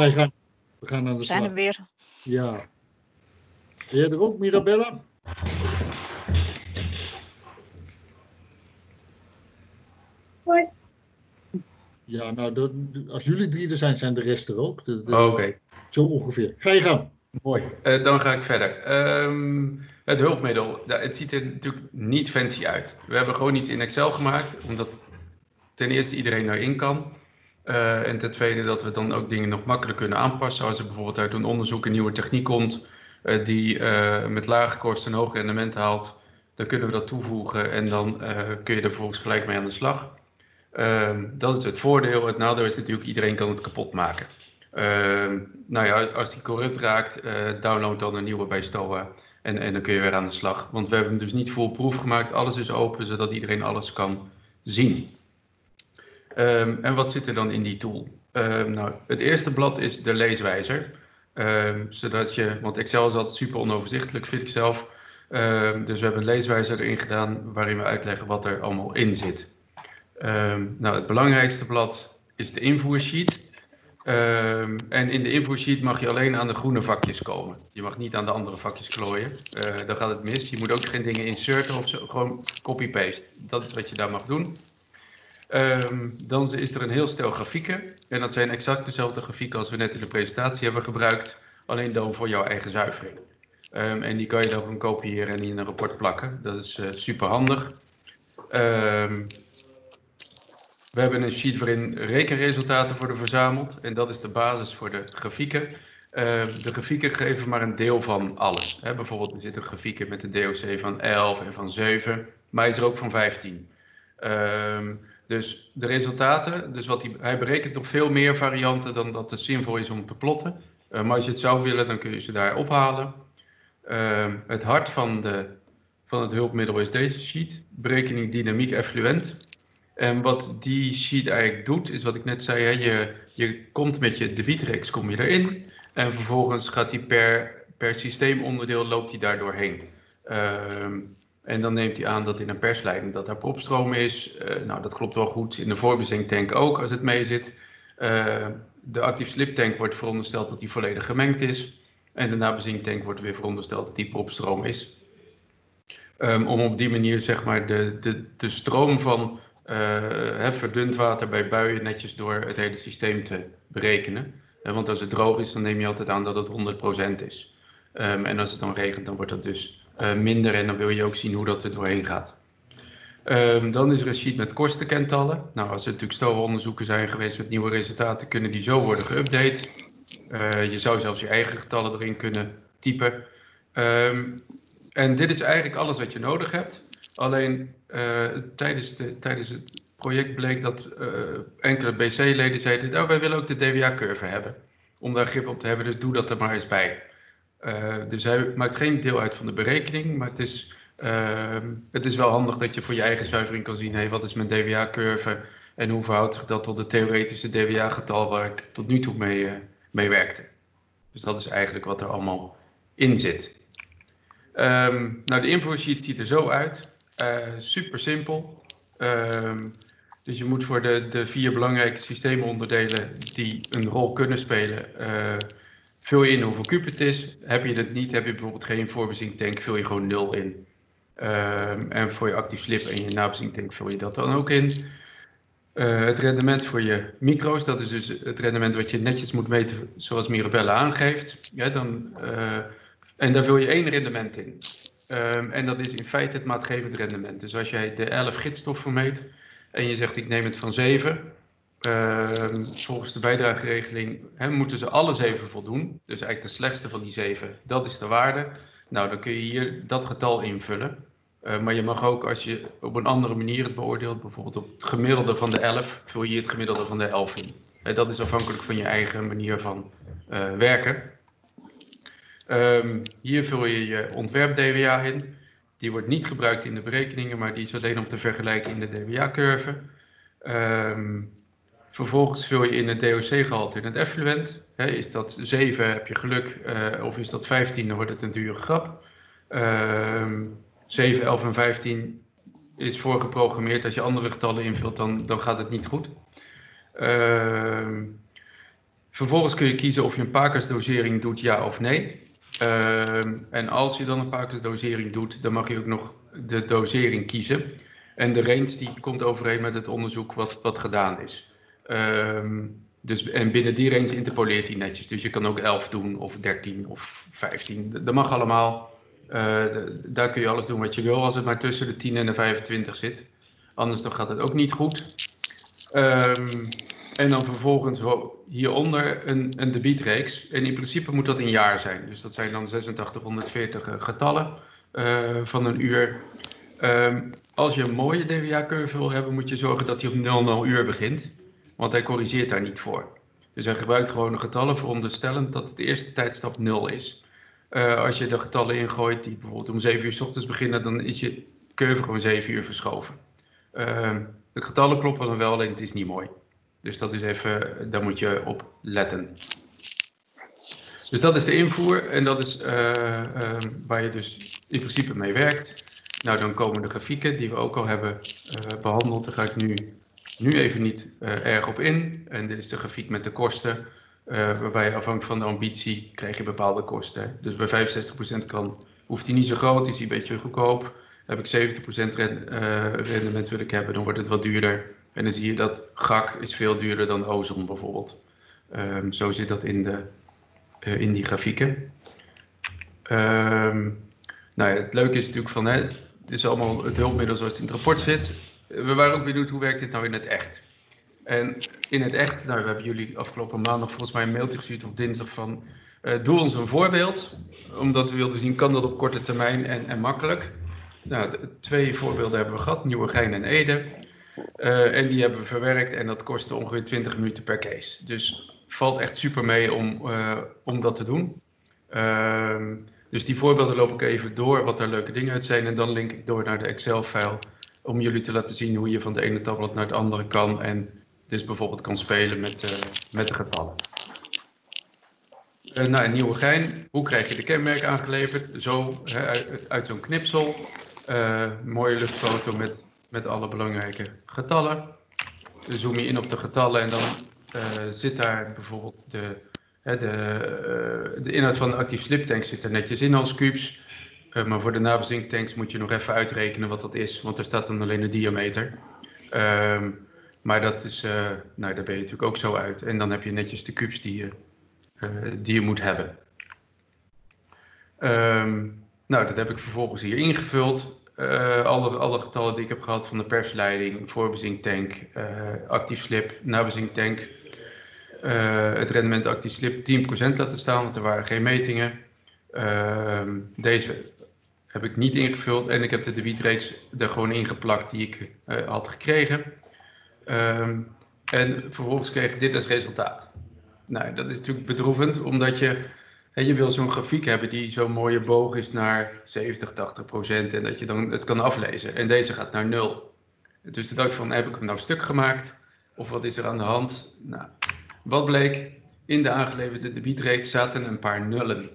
We gaan aan de slag. We zijn er weer. Ja. Ben jij er ook, Mirabella? Hoi. Ja, nou, als jullie drie er zijn, zijn de rest er ook. Oké. Zo ongeveer. Ga je gang. Mooi. Dan ga ik verder. Het hulpmiddel. Het ziet er natuurlijk niet fancy uit. We hebben gewoon iets in Excel gemaakt, omdat ten eerste iedereen daarin kan. En ten tweede dat we dan ook dingen nog makkelijk kunnen aanpassen. Als er bijvoorbeeld uit een onderzoek een nieuwe techniek komt die met lage kosten een hoog rendement haalt, dan kunnen we dat toevoegen en dan kun je er vervolgens gelijk mee aan de slag. Dat is het voordeel. Het nadeel is natuurlijk iedereen kan het kapot maken. Nou ja, als die corrupt raakt, download dan een nieuwe bij STOWA en dan kun je weer aan de slag. Want we hebben hem dus niet foolproof gemaakt. Alles is open zodat iedereen alles kan zien. En wat zit er dan in die tool? Nou, het eerste blad is de leeswijzer. Zodat je, want Excel is altijd super onoverzichtelijk, vind ik zelf. Dus we hebben een leeswijzer erin gedaan waarin we uitleggen wat er allemaal in zit. Nou, het belangrijkste blad is de invoersheet. En in de invoersheet mag je alleen aan de groene vakjes komen. Je mag niet aan de andere vakjes klooien. Dan gaat het mis. Je moet ook geen dingen inserten of zo, gewoon copy-paste. Dat is wat je daar mag doen. Dan is er een heel stel grafieken. En dat zijn exact dezelfde grafieken als we net in de presentatie hebben gebruikt. Alleen dan voor jouw eigen zuivering. En die kan je dan gewoon kopiëren en in een rapport plakken. Dat is super handig. We hebben een sheet waarin rekenresultaten worden verzameld. En dat is de basis voor de grafieken. De grafieken geven maar een deel van alles. Hè, bijvoorbeeld er zitten grafieken met de DOC van 11 en van 7. Maar hij is er ook van 15. Dus de resultaten, dus wat hij berekent op veel meer varianten dan dat het zinvol is om te plotten. Maar als je het zou willen, dan kun je ze daar ophalen. Het hart van het hulpmiddel is deze sheet, berekening dynamiek effluent. En wat die sheet eigenlijk doet, is wat ik net zei, hè, je komt met je debietrex, kom je erin. En vervolgens gaat hij per systeemonderdeel, loopt hij daar doorheen. En dan neemt hij aan dat in een persleiding dat daar propstroom is. Nou, dat klopt wel goed. In de voorbezinktank ook, als het mee zit. De actief-slibtank wordt verondersteld dat die volledig gemengd is. En de nabezinktank wordt weer verondersteld dat die propstroom is. Om op die manier zeg maar de stroom van verdund water bij buien netjes door het hele systeem te berekenen. Want als het droog is, dan neem je altijd aan dat het 100% is. En als het dan regent, dan wordt dat dus minder en dan wil je ook zien hoe dat er doorheen gaat. Dan is er een sheet met kostenkentallen. Nou, als er natuurlijk STOWA-onderzoeken zijn geweest met nieuwe resultaten, kunnen die zo worden geüpdate. Je zou zelfs je eigen getallen erin kunnen typen. En dit is eigenlijk alles wat je nodig hebt. Alleen tijdens het project bleek dat enkele BC-leden zeiden, nou, wij willen ook de DWA-curve hebben. Om daar grip op te hebben, dus doe dat er maar eens bij. Dus hij maakt geen deel uit van de berekening, maar het is wel handig dat je voor je eigen zuivering kan zien, hey, wat is mijn DWA-curve en hoe verhoudt zich dat tot het theoretische DWA-getal waar ik tot nu toe mee werkte. Dus dat is eigenlijk wat er allemaal in zit. Nou, de infosheet ziet er zo uit, super simpel. Dus je moet voor de vier belangrijke systeemonderdelen die een rol kunnen spelen, vul je in hoeveel kuub het is. Heb je het niet, heb je bijvoorbeeld geen voorbezinktank, vul je gewoon 0 in. En voor je actief slip en je nabezinktank vul je dat dan ook in. Het rendement voor je micro's, dat is dus het rendement wat je netjes moet meten zoals Mirabella aangeeft. Ja, en daar vul je 1 rendement in. En dat is in feite het maatgevend rendement. Dus als jij de 11 gidsstoffen meet en je zegt ik neem het van 7... volgens de bijdrageregeling moeten ze alle 7 voldoen. Dus eigenlijk de slechtste van die 7, dat is de waarde. Nou, dan kun je hier dat getal invullen. Maar je mag ook, als je op een andere manier het beoordeelt, bijvoorbeeld op het gemiddelde van de 11, vul je het gemiddelde van de 11 in. Dat is afhankelijk van je eigen manier van werken. Hier vul je je ontwerp DWA in. Die wordt niet gebruikt in de berekeningen, maar die is alleen om te vergelijken in de DWA-curve. Vervolgens vul je in het DOC-gehalte in het effluent. Is dat 7, heb je geluk, of is dat 15, dan wordt het een dure grap. 7, 11 en 15 is voorgeprogrammeerd. Als je andere getallen invult, dan gaat het niet goed. Vervolgens kun je kiezen of je een PACAS-dosering doet, ja of nee. En als je dan een PACAS-dosering doet, dan mag je ook nog de dosering kiezen. En de range die komt overeen met het onderzoek wat gedaan is. En binnen die range interpoleert hij netjes. Dus je kan ook 11 doen of 13 of 15. Dat mag allemaal. Daar kun je alles doen wat je wil als het maar tussen de 10 en de 25 zit. Anders dan gaat het ook niet goed. En dan vervolgens hieronder een debietreeks. En in principe moet dat een jaar zijn. Dus dat zijn dan 8640 getallen van een uur. Als je een mooie DWA-curve wil hebben, moet je zorgen dat hij op 00 uur begint. Want hij corrigeert daar niet voor. Dus hij gebruikt gewoon de getallen veronderstellend dat het de eerste tijdstap 0 is. Als je de getallen ingooit die bijvoorbeeld om 7 uur 's ochtends beginnen, dan is je curve gewoon 7 uur verschoven. De getallen kloppen dan wel, alleen het is niet mooi. Dus dat is even, daar moet je op letten. Dus dat is de invoer en dat is waar je dus in principe mee werkt. Nou, dan komen de grafieken die we ook al hebben behandeld. Daar ga ik nu even niet erg op in. En dit is de grafiek met de kosten, waarbij afhankelijk van de ambitie krijg je bepaalde kosten. Hè? Dus bij 65% hoeft die niet zo groot, is die een beetje goedkoop. Heb ik 70% rendement wil ik hebben, dan wordt het wat duurder. En dan zie je dat GAC is veel duurder dan ozon bijvoorbeeld. Zo zit dat in die grafieken. Nou ja, het leuke is natuurlijk van, het is allemaal het hulpmiddel zoals het in het rapport zit. We waren ook benieuwd, hoe werkt dit nou in het echt? En in het echt, nou, we hebben jullie afgelopen maandag volgens mij een mailtje gestuurd of dinsdag van, doe ons een voorbeeld. Omdat we wilden zien, kan dat op korte termijn en makkelijk? Nou, 2 voorbeelden hebben we gehad, Nieuwegein en Ede. En die hebben we verwerkt en dat kostte ongeveer 20 minuten per case. Dus valt echt super mee om dat te doen. Dus die voorbeelden loop ik even door, wat daar leuke dingen uit zijn. En dan link ik door naar de Excel-file om jullie te laten zien hoe je van de ene tabblad naar het andere kan. En dus bijvoorbeeld kan spelen met de getallen. Nou, in Nieuwegein, hoe krijg je de kenmerken aangeleverd? Zo, hè, uit zo'n knipsel. Mooie luchtfoto met alle belangrijke getallen. Dan zoom je in op de getallen en dan zit daar bijvoorbeeld de inhoud van de actief sliptank zit er netjes in als kubus. Maar voor de nabezinktanks moet je nog even uitrekenen wat dat is, want er staat dan alleen de diameter. Maar dat is, nou, daar ben je natuurlijk ook zo uit. En dan heb je netjes de kubus die je moet hebben. Nou, dat heb ik vervolgens hier ingevuld. Alle getallen die ik heb gehad van de persleiding, voorbezinktank, actief slip, nabezinktank. Het rendement actief slip 10% laten staan, want er waren geen metingen. Deze heb ik niet ingevuld en ik heb de debietreeks er gewoon ingeplakt die ik had gekregen. En vervolgens kreeg ik dit als resultaat. Nou, dat is natuurlijk bedroevend, omdat je wil zo'n grafiek hebben die zo'n mooie boog is naar 70, 80% en dat je dan het kan aflezen. En deze gaat naar 0. Dus toen dacht ik van, heb ik hem nou stuk gemaakt? Of wat is er aan de hand? Nou, wat bleek? In de aangeleverde debietreeks zaten een paar nullen.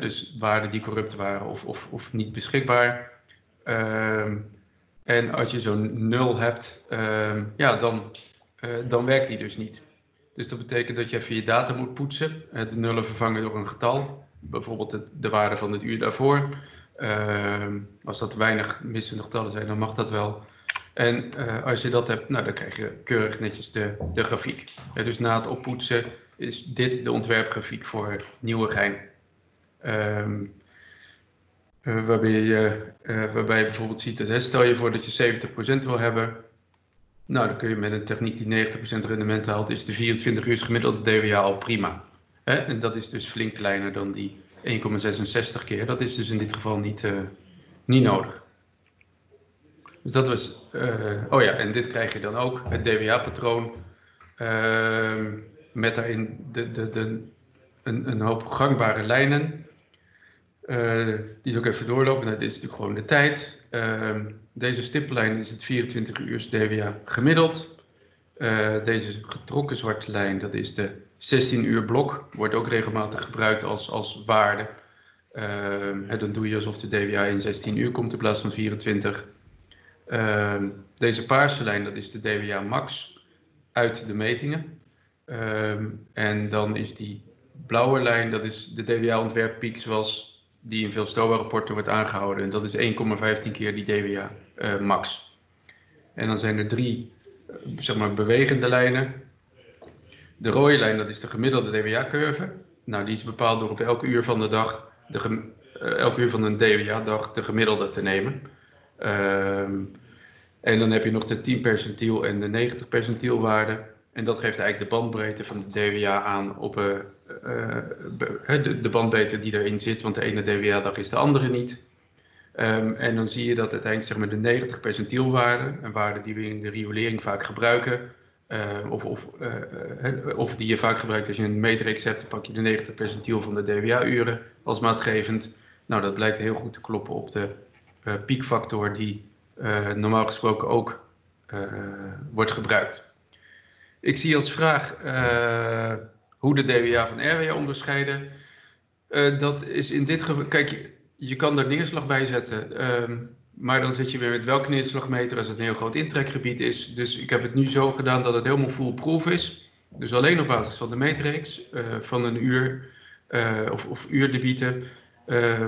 Dus waarden die corrupt waren of niet beschikbaar. En als je zo'n nul hebt, dan werkt die dus niet. Dus dat betekent dat je even je data moet poetsen. De nullen vervangen door een getal. Bijvoorbeeld de waarde van het uur daarvoor. Als dat weinig missende getallen zijn, dan mag dat wel. En als je dat hebt, nou, dan krijg je keurig netjes de grafiek. Dus na het oppoetsen is dit de ontwerpgrafiek voor Nieuwegein. Waarbij je bijvoorbeeld ziet, stel je voor dat je 70% wil hebben. Nou, dan kun je met een techniek die 90% rendement haalt, is de 24 uur gemiddelde DWA al prima. En dat is dus flink kleiner dan die 1,66 keer. Dat is dus in dit geval niet nodig. Dus dat was, en dit krijg je dan ook, het DWA-patroon. Met daarin een hoop gangbare lijnen. Die is ook even doorlopen. Nou, dit is natuurlijk gewoon de tijd. Deze stippellijn is het 24 uur DWA gemiddeld. Deze getrokken zwarte lijn, dat is de 16 uur blok. Wordt ook regelmatig gebruikt als waarde. Dan doe je alsof de DWA in 16 uur komt in plaats van 24. Deze paarse lijn, dat is de DWA max uit de metingen. En dan is die blauwe lijn, dat is de DWA-ontwerppiek zoals die in veel STOWA-rapporten wordt aangehouden. En dat is 1,15 keer die DWA max. En dan zijn er drie bewegende lijnen. De rode lijn, dat is de gemiddelde DWA-curve. Nou, die is bepaald door op elk uur van de dag, elke uur van een DWA-dag, de gemiddelde te nemen. En dan heb je nog de 10 percentiel en de 90 percentiel waarde. En dat geeft eigenlijk de bandbreedte van de DWA aan op de bandbreedte die erin zit, want de ene DWA-dag is de andere niet. En dan zie je dat uiteindelijk de 90 percentiel waarde, een waarde die we in de riolering vaak gebruiken, of die je vaak gebruikt als je een matrix hebt, dan pak je de 90 percentiel van de DWA-uren als maatgevend. Nou, dat blijkt heel goed te kloppen op de piekfactor die normaal gesproken ook wordt gebruikt. Ik zie als vraag hoe de DWA van RWA onderscheiden. Dat is in dit geval, kijk, je kan er neerslag bij zetten, maar dan zit je weer met welke neerslagmeter als het een heel groot intrekgebied is. Dus ik heb het nu zo gedaan dat het helemaal foolproof is. Dus alleen op basis van de meetreeks, van een uur of uurdebieten.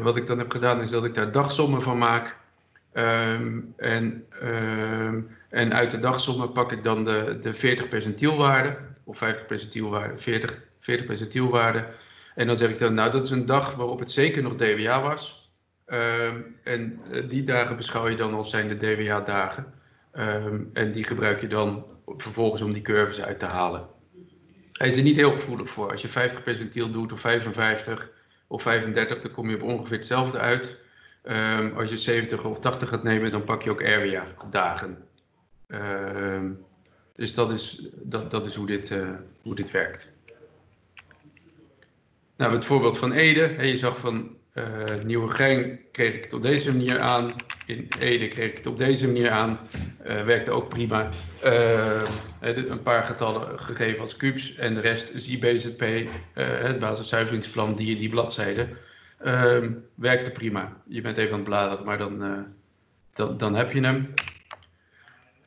Wat ik dan heb gedaan is dat ik daar dagsommen van maak. En uit de dagsommen pak ik dan de 40 percentielwaarde of 50 percentielwaarde, 40 percentielwaarde. En dan zeg ik dan, nou, dat is een dag waarop het zeker nog DWA was. En die dagen beschouw je dan als zijn de DWA-dagen. En die gebruik je dan vervolgens om die curves uit te halen. Hij is er niet heel gevoelig voor. Als je 50 percentiel doet of 55 of 35, dan kom je op ongeveer hetzelfde uit. Als je 70 of 80 gaat nemen, dan pak je ook RWA-dagen. Dus dat is hoe dit werkt. Nou, het voorbeeld van Ede. Je zag van Nieuwegein kreeg ik het op deze manier aan. In Ede kreeg ik het op deze manier aan. Werkte ook prima. Een paar getallen gegeven als kubus. En de rest is IBZP, het basiszuiveringsplan, die bladzijde. Werkte prima. Je bent even aan het bladeren, maar dan heb je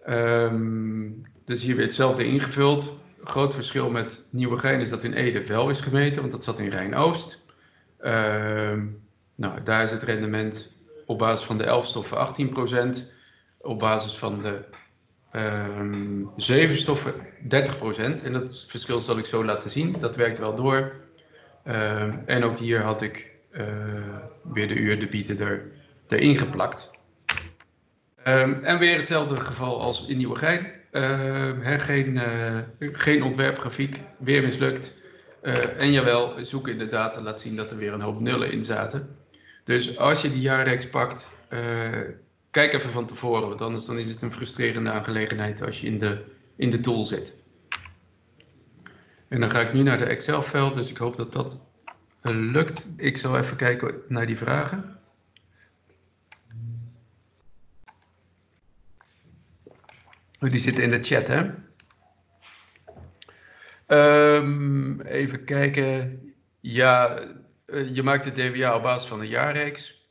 hem. Dus hier weer hetzelfde ingevuld. Groot verschil met Nieuwegein is dat in Ede wel is gemeten, want dat zat in Rijn-Oost. Daar is het rendement op basis van de 11-stoffen 18%, op basis van de 7-stoffen 30%. En dat verschil zal ik zo laten zien. Dat werkt wel door. En ook hier had ik weer de uurdebieten erin geplakt. En weer hetzelfde geval als in Nieuwegein. Geen ontwerpgrafiek, weer mislukt. En jawel, zoeken in de data laat zien dat er weer een hoop nullen in zaten. Dus als je die jaarreeks pakt, kijk even van tevoren. Want anders dan is het een frustrerende aangelegenheid als je in de tool zit. En dan ga ik nu naar de Excel-file, dus ik hoop dat dat lukt. Ik zal even kijken naar die vragen. Die zitten in de chat, hè? Even kijken. Ja, je maakt de DWA op basis van een jaarreeks.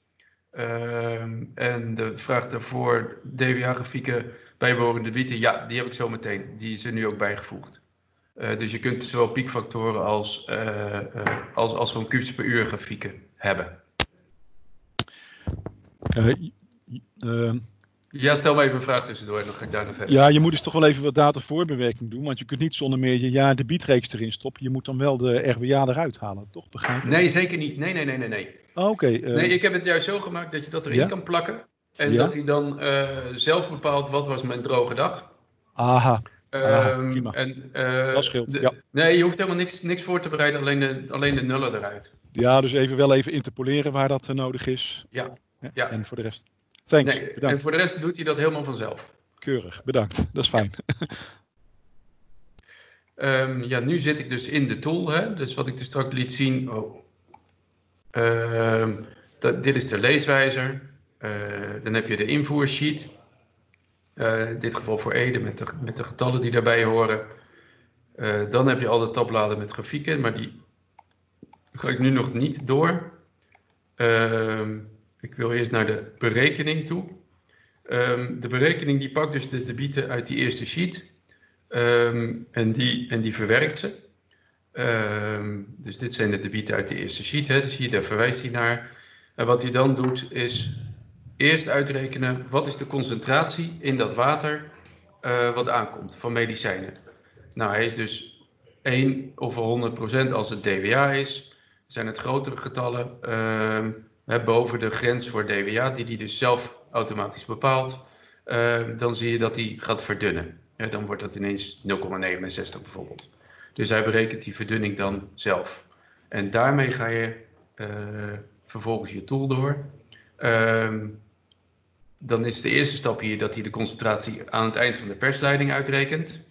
En de vraag daarvoor, DWA-grafieken bijbehorende bieten, ja, die heb ik zo meteen. Die is er nu ook bijgevoegd. Dus je kunt zowel piekfactoren als gewoon kubus per uur grafieken hebben. Ja, stel maar even een vraag tussendoor en dan ga ik daarna verder. Ja, je moet dus toch wel even wat datavoorbewerking doen, want je kunt niet zonder meer je debietreeks erin stoppen. Je moet dan wel de RWA eruit halen, toch? Begrijp ik? Nee, zeker niet. Nee. Oh, oké. Nee, ik heb het juist zo gemaakt dat je dat erin kan plakken en dat hij dan zelf bepaalt wat was mijn droge dag. Aha. Prima. En, dat scheelt. Nee, je hoeft helemaal niks voor te bereiden, alleen de nullen eruit. Ja, dus even interpoleren waar dat nodig is. Ja. En voor de rest. Thanks. Nee, en voor de rest doet hij dat helemaal vanzelf. Keurig, bedankt. Dat is fijn. Ja, nu zit ik dus in de tool. Hè? Dus wat ik dus straks liet zien. Dit is de leeswijzer. Dan heb je de invoersheet. In dit geval voor Ede met de getallen die daarbij horen. Dan heb je al de tabbladen met grafieken. Maar die ga ik nu nog niet door. Ik wil eerst naar de berekening toe. De berekening die pakt dus de debieten uit die eerste sheet. En die verwerkt ze. Dus dit zijn de debieten uit de eerste sheet. Hè. Dus hier, daar verwijst hij naar. En wat hij dan doet is eerst uitrekenen wat is de concentratie in dat water wat aankomt van medicijnen. Nou, hij is dus 1 of 100% als het DWA is. Zijn het grotere getallen. Boven de grens voor DWA, die hij dus zelf automatisch bepaalt, dan zie je dat hij gaat verdunnen. Dan wordt dat ineens 0,69 bijvoorbeeld. Dus hij berekent die verdunning dan zelf. En daarmee ga je vervolgens je tool door. Dan is de eerste stap hier dat hij de concentratie aan het eind van de persleiding uitrekent.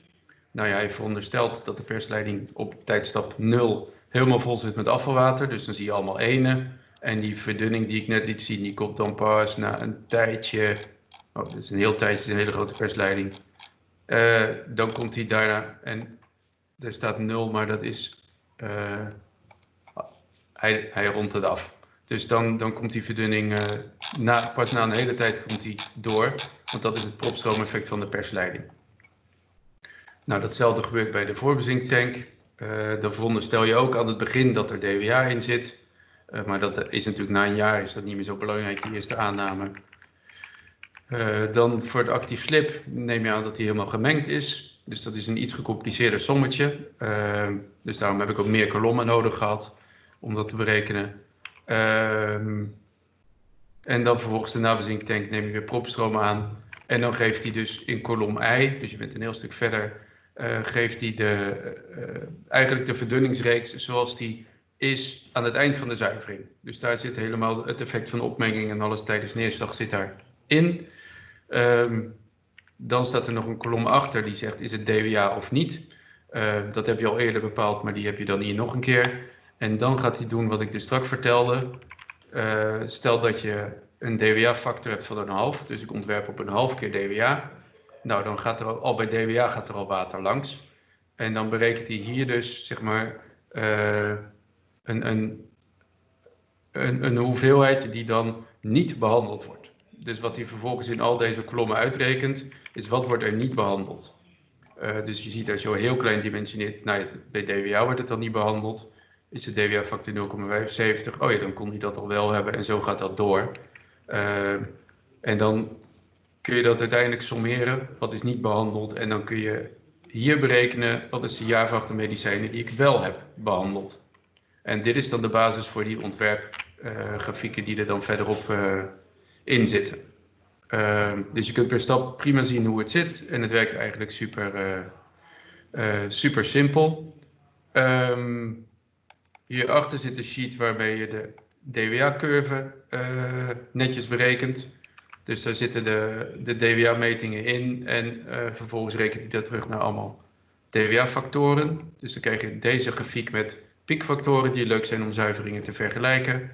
Nou ja, hij veronderstelt dat de persleiding op tijdstap 0 helemaal vol zit met afvalwater. Dus dan zie je allemaal enen. En die verdunning die ik net liet zien, die komt dan pas na een tijdje. Oh, dat is een heel tijdje, een hele grote persleiding. Dan komt hij daarna en er staat 0, maar dat is... Hij rondt het af. Dus dan komt die verdunning, pas na een hele tijd komt die door. Want dat is het propstroomeffect van de persleiding. Nou, datzelfde gebeurt bij de voorbezinktank. Dan veronderstel je ook aan het begin dat er DWA in zit... Maar dat is natuurlijk na een jaar is dat niet meer zo belangrijk, die eerste aanname. Dan voor het actief slib neem je aan dat die helemaal gemengd is. Dus dat is een iets gecompliceerder sommetje. Dus daarom heb ik ook meer kolommen nodig gehad om dat te berekenen. En dan vervolgens de nabezinktank neem je weer propstroom aan. En dan geeft hij dus in kolom I, dus je bent een heel stuk verder, geeft hij eigenlijk de verdunningsreeks zoals die... is aan het eind van de zuivering. Dus daar zit helemaal het effect van opmenging en alles tijdens neerslag zit daarin. Dan staat er nog een kolom achter die zegt is het DWA of niet. Dat heb je al eerder bepaald, maar die heb je dan hier nog een keer. En dan gaat hij doen wat ik dus straks vertelde. Stel dat je een DWA-factor hebt van 1,5. Dus ik ontwerp op 1,5 keer DWA. Nou, dan gaat er al bij DWA gaat er al water langs. En dan berekent hij hier dus, zeg maar... Een hoeveelheid die dan niet behandeld wordt. Dus wat hij vervolgens in al deze kolommen uitrekent, is wat wordt er niet behandeld. Dus je ziet als je al heel klein dimensioneert, nou ja, bij DWA wordt het dan niet behandeld. Is de DWA-factor 0,75, oh ja, dan kon hij dat al wel hebben en zo gaat dat door. En dan kun je dat uiteindelijk sommeren, wat is niet behandeld. En dan kun je hier berekenen, wat is de jaarfactor medicijnen die ik wel heb behandeld. En dit is dan de basis voor die ontwerpgrafieken die er dan verderop in zitten. Dus je kunt per stap prima zien hoe het zit. En het werkt eigenlijk super simpel. Hierachter zit een sheet waarbij je de DWA-curve netjes berekent. Dus daar zitten de DWA-metingen in. En vervolgens rekent hij dat terug naar allemaal DWA-factoren. Dus dan krijg je deze grafiek met... piekfactoren die leuk zijn om zuiveringen te vergelijken.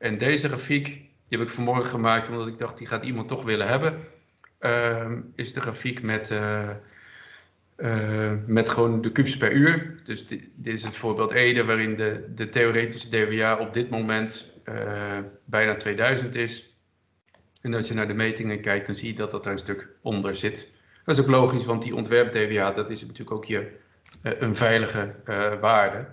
En deze grafiek, die heb ik vanmorgen gemaakt omdat ik dacht die gaat iemand toch willen hebben. Is de grafiek met gewoon de kubus per uur. Dus dit is het voorbeeld Ede waarin de theoretische DWA op dit moment bijna 2000 is. En als je naar de metingen kijkt, dan zie je dat dat daar een stuk onder zit. Dat is ook logisch, want die ontwerp-DWA, dat is natuurlijk ook hier een veilige waarde.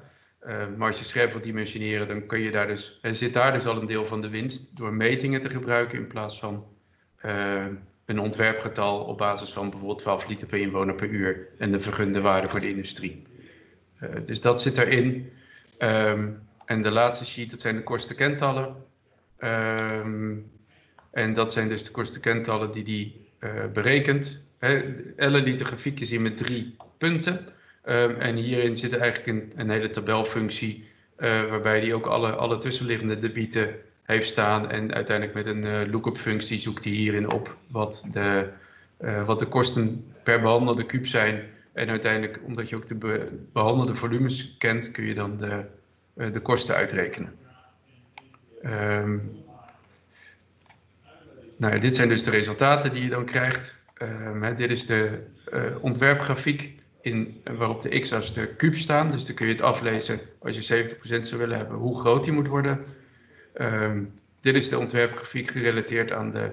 Maar als je scherp wilt dimensioneren, dan kun je daar dus, zit daar dus al een deel van de winst door metingen te gebruiken in plaats van een ontwerpgetal op basis van bijvoorbeeld 12 liter per inwoner per uur en de vergunde waarde voor de industrie. Dus dat zit erin. En de laatste sheet, dat zijn de kostenkentallen. En dat zijn dus de kostenkentallen die die berekent. Ellen liet een grafiekje zien met 3 punten. En hierin zit eigenlijk een hele tabelfunctie waarbij die ook alle tussenliggende debieten heeft staan. En uiteindelijk met een lookup functie zoekt hij hierin op wat de kosten per behandelde kuub zijn. En uiteindelijk, omdat je ook de behandelde volumes kent, kun je dan de kosten uitrekenen. Nou ja, dit zijn dus de resultaten die je dan krijgt. Dit is de ontwerpgrafiek waarop de x-as de kuub staan. Dus dan kun je het aflezen als je 70% zou willen hebben, hoe groot die moet worden. Dit is de ontwerpgrafiek gerelateerd aan de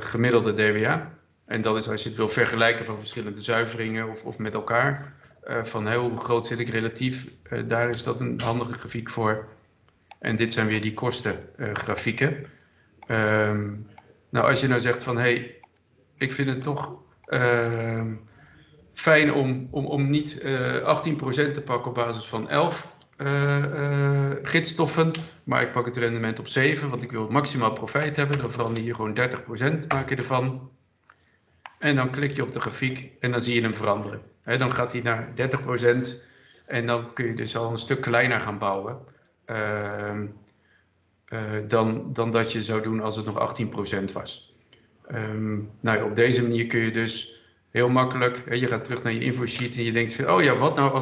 gemiddelde DWA. En dat is als je het wil vergelijken van verschillende zuiveringen of met elkaar. Van hoe groot zit ik relatief, daar is dat een handige grafiek voor. En dit zijn weer die kostengrafieken. Nou, als je nou zegt van, hey, ik vind het toch fijn om niet 18% te pakken op basis van 11 gidsstoffen, maar ik pak het rendement op 7, want ik wil maximaal profijt hebben. Dan verander je hier gewoon 30%, maak je ervan. En dan klik je op de grafiek en dan zie je hem veranderen. He, dan gaat hij naar 30% en dan kun je dus al een stuk kleiner gaan bouwen dan dat je zou doen als het nog 18% was. Nou ja, op deze manier kun je dus heel makkelijk, he, je gaat terug naar je infosheet en je denkt van, oh ja, wat nou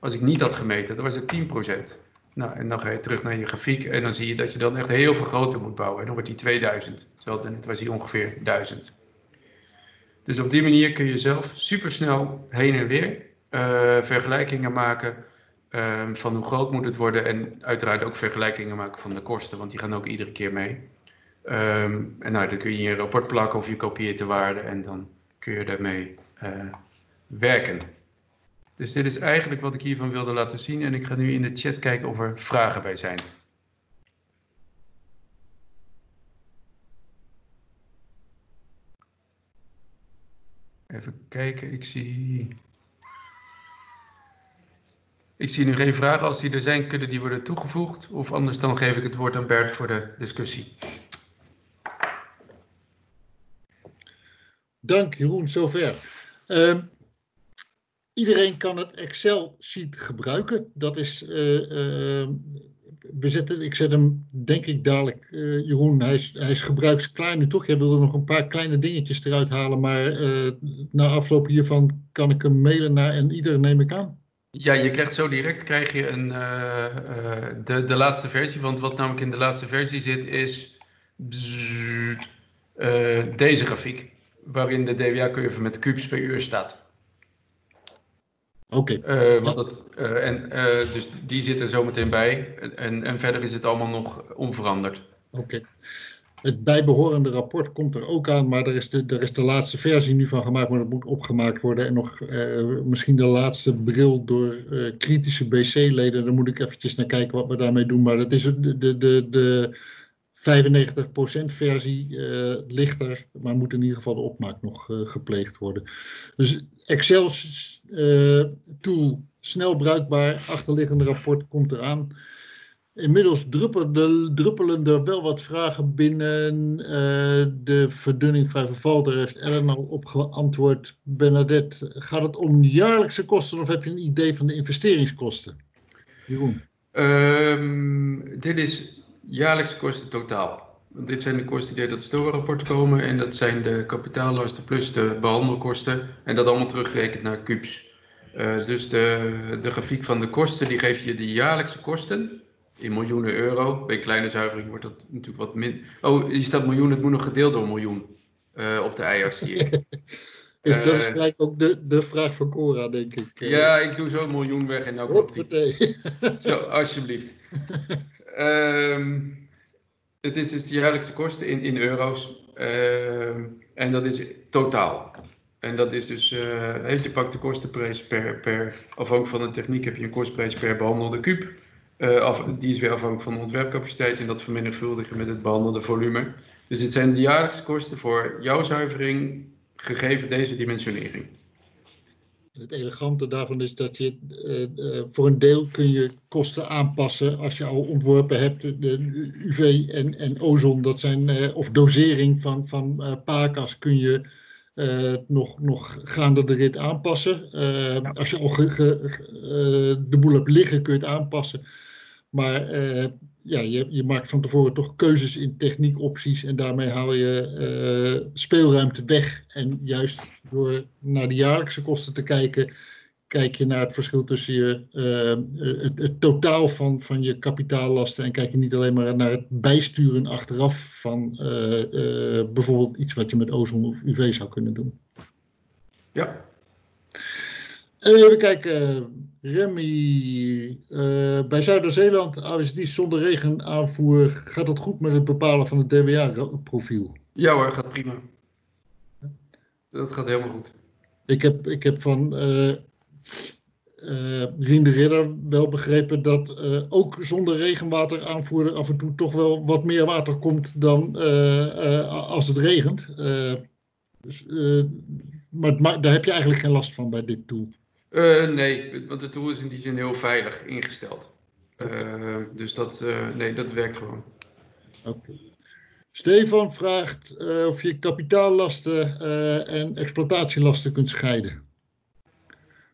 als ik niet had gemeten, dan was het 10%. Nou, en dan ga je terug naar je grafiek en dan zie je dat je dan echt heel veel groter moet bouwen. En dan wordt die 2000, terwijl het was die ongeveer 1000. Dus op die manier kun je zelf supersnel heen en weer vergelijkingen maken van hoe groot moet het worden. En uiteraard ook vergelijkingen maken van de kosten, want die gaan ook iedere keer mee. En nou, dan kun je in je rapport plakken of je kopieert de waarde en dan kun je daarmee werken. Dus dit is eigenlijk wat ik hiervan wilde laten zien. En ik ga nu in de chat kijken of er vragen bij zijn. Even kijken, ik zie nu geen vragen. Als die er zijn, kunnen die worden toegevoegd. Of anders dan geef ik het woord aan Bert voor de discussie. Dank Jeroen, zover. Iedereen kan het Excel-sheet gebruiken. Dat is, ik zet hem denk ik dadelijk, Jeroen, hij is gebruiksklaar nu toch. Jij wilde er nog een paar kleine dingetjes eruit halen, maar na afloop hiervan kan ik hem mailen naar en iedereen, neem ik aan. Ja, je krijgt zo direct de laatste versie, want wat namelijk in de laatste versie zit is deze grafiek, waarin de DWA-curve met kubus per uur staat. Oké. Dus die zit er zometeen bij en verder is het allemaal nog onveranderd. Oké. Het bijbehorende rapport komt er ook aan, maar er is de laatste versie nu van gemaakt, maar dat moet opgemaakt worden. En nog misschien de laatste bril door kritische BC-leden, daar moet ik eventjes naar kijken wat we daarmee doen. Maar dat is de 95% versie ligt er, maar moet in ieder geval de opmaak nog gepleegd worden. Dus Excel tool snel bruikbaar, achterliggende rapport komt eraan. Inmiddels druppelen er wel wat vragen binnen. De verdunning vrij verval, daar heeft Ellen al op geantwoord. Bernadette, gaat het om jaarlijkse kosten of heb je een idee van de investeringskosten? Jeroen. Dit is jaarlijkse kosten totaal. Dit zijn de kosten die uit het STOWA-rapport komen en dat zijn de kapitaallasten plus de behandelkosten en dat allemaal teruggerekend naar kubus. Dus de grafiek van de kosten die geeft je de jaarlijkse kosten in miljoenen euro. Bij kleine zuivering wordt dat natuurlijk wat minder. Oh, hier staat miljoen, het moet nog gedeeld door miljoen op de eiers hier. Dus dat is gelijk ook de vraag van Cora, denk ik. Ja, ik doe zo 1 miljoen weg en nou klopt ie. Zo, alsjeblieft. Het is dus de jaarlijkse kosten in euro's. En dat is totaal. En dat is dus, je pakt de kostenprijs per afhankelijk van de techniek heb je een kostenprijs per behandelde kuub. Die is weer afhankelijk van de ontwerpcapaciteit en dat vermenigvuldigen met het behandelde volume. Dus dit zijn de jaarlijkse kosten voor jouw zuivering, gegeven deze dimensionering. Het elegante daarvan is dat je voor een deel kun je kosten aanpassen als je al ontworpen hebt. De UV en ozon, dat zijn, of dosering van PACAS kun je nog gaande de rit aanpassen. Als je al de boel hebt liggen kun je het aanpassen. Maar je maakt van tevoren toch keuzes in techniekopties en daarmee haal je speelruimte weg. En juist door naar de jaarlijkse kosten te kijken, kijk je naar het verschil tussen je, het totaal van je kapitaallasten en kijk je niet alleen maar naar het bijsturen achteraf van bijvoorbeeld iets wat je met ozon of UV zou kunnen doen. Ja. Even kijken, Remy, bij Zuiderzeeland, AWZD zonder regenaanvoer, gaat dat goed met het bepalen van het DWA-profiel? Ja hoor, gaat prima. Dat gaat helemaal goed. Ik heb van Rien de Ridder wel begrepen dat ook zonder regenwateraanvoerder af en toe toch wel wat meer water komt dan als het regent. Maar daar heb je eigenlijk geen last van bij dit tool. Nee, want het tool is in die zin heel veilig ingesteld. Dus dat werkt gewoon. Okay. Stefan vraagt of je kapitaallasten en exploitatielasten kunt scheiden.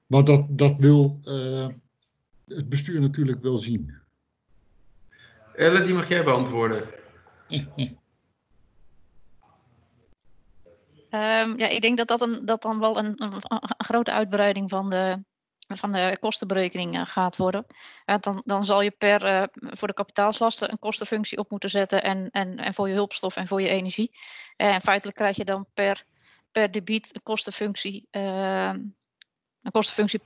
Want dat wil het bestuur natuurlijk wel zien. Ellen, die mag jij beantwoorden. Ik denk dat dan wel een grote uitbreiding van de kostenberekening gaat worden. Dan zal je voor de kapitaalslasten een kostenfunctie op moeten zetten en voor je hulpstof en voor je energie. En feitelijk krijg je dan per debiet een kostenfunctie, kostenfunctie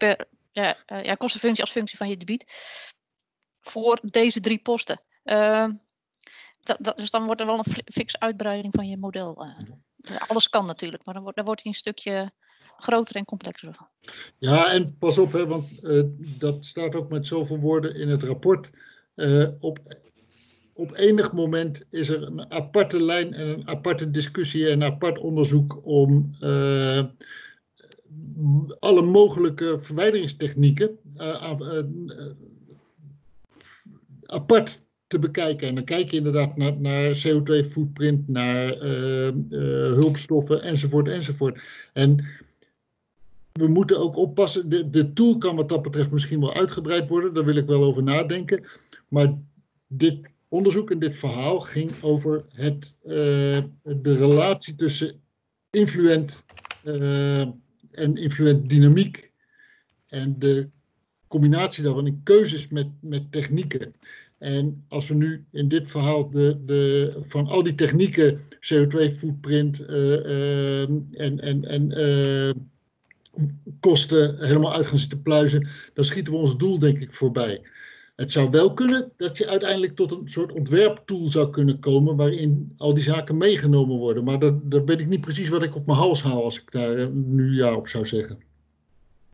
als functie van je debiet voor deze drie posten. Dus dan wordt er wel een fikse uitbreiding van je model. Alles kan natuurlijk, maar dan wordt hij een stukje groter en complexer van. Ja, en pas op, hè, want dat staat ook met zoveel woorden in het rapport. Op enig moment is er een aparte lijn en een aparte discussie en een apart onderzoek om alle mogelijke verwijderingstechnieken apart te bekijken. En dan kijk je inderdaad naar CO2-footprint, naar hulpstoffen, enzovoort, enzovoort. En we moeten ook oppassen, de tool kan wat dat betreft misschien wel uitgebreid worden, daar wil ik wel over nadenken. Maar dit onderzoek en dit verhaal ging over de relatie tussen influent en influent dynamiek en de combinatie daarvan in keuzes met technieken. En als we nu in dit verhaal van al die technieken, CO2-footprint en kosten helemaal uit gaan zitten pluizen, dan schieten we ons doel denk ik voorbij. Het zou wel kunnen dat je uiteindelijk tot een soort ontwerptool zou kunnen komen waarin al die zaken meegenomen worden. Maar dat weet ik niet precies wat ik op mijn hals haal als ik daar nu ja op zou zeggen.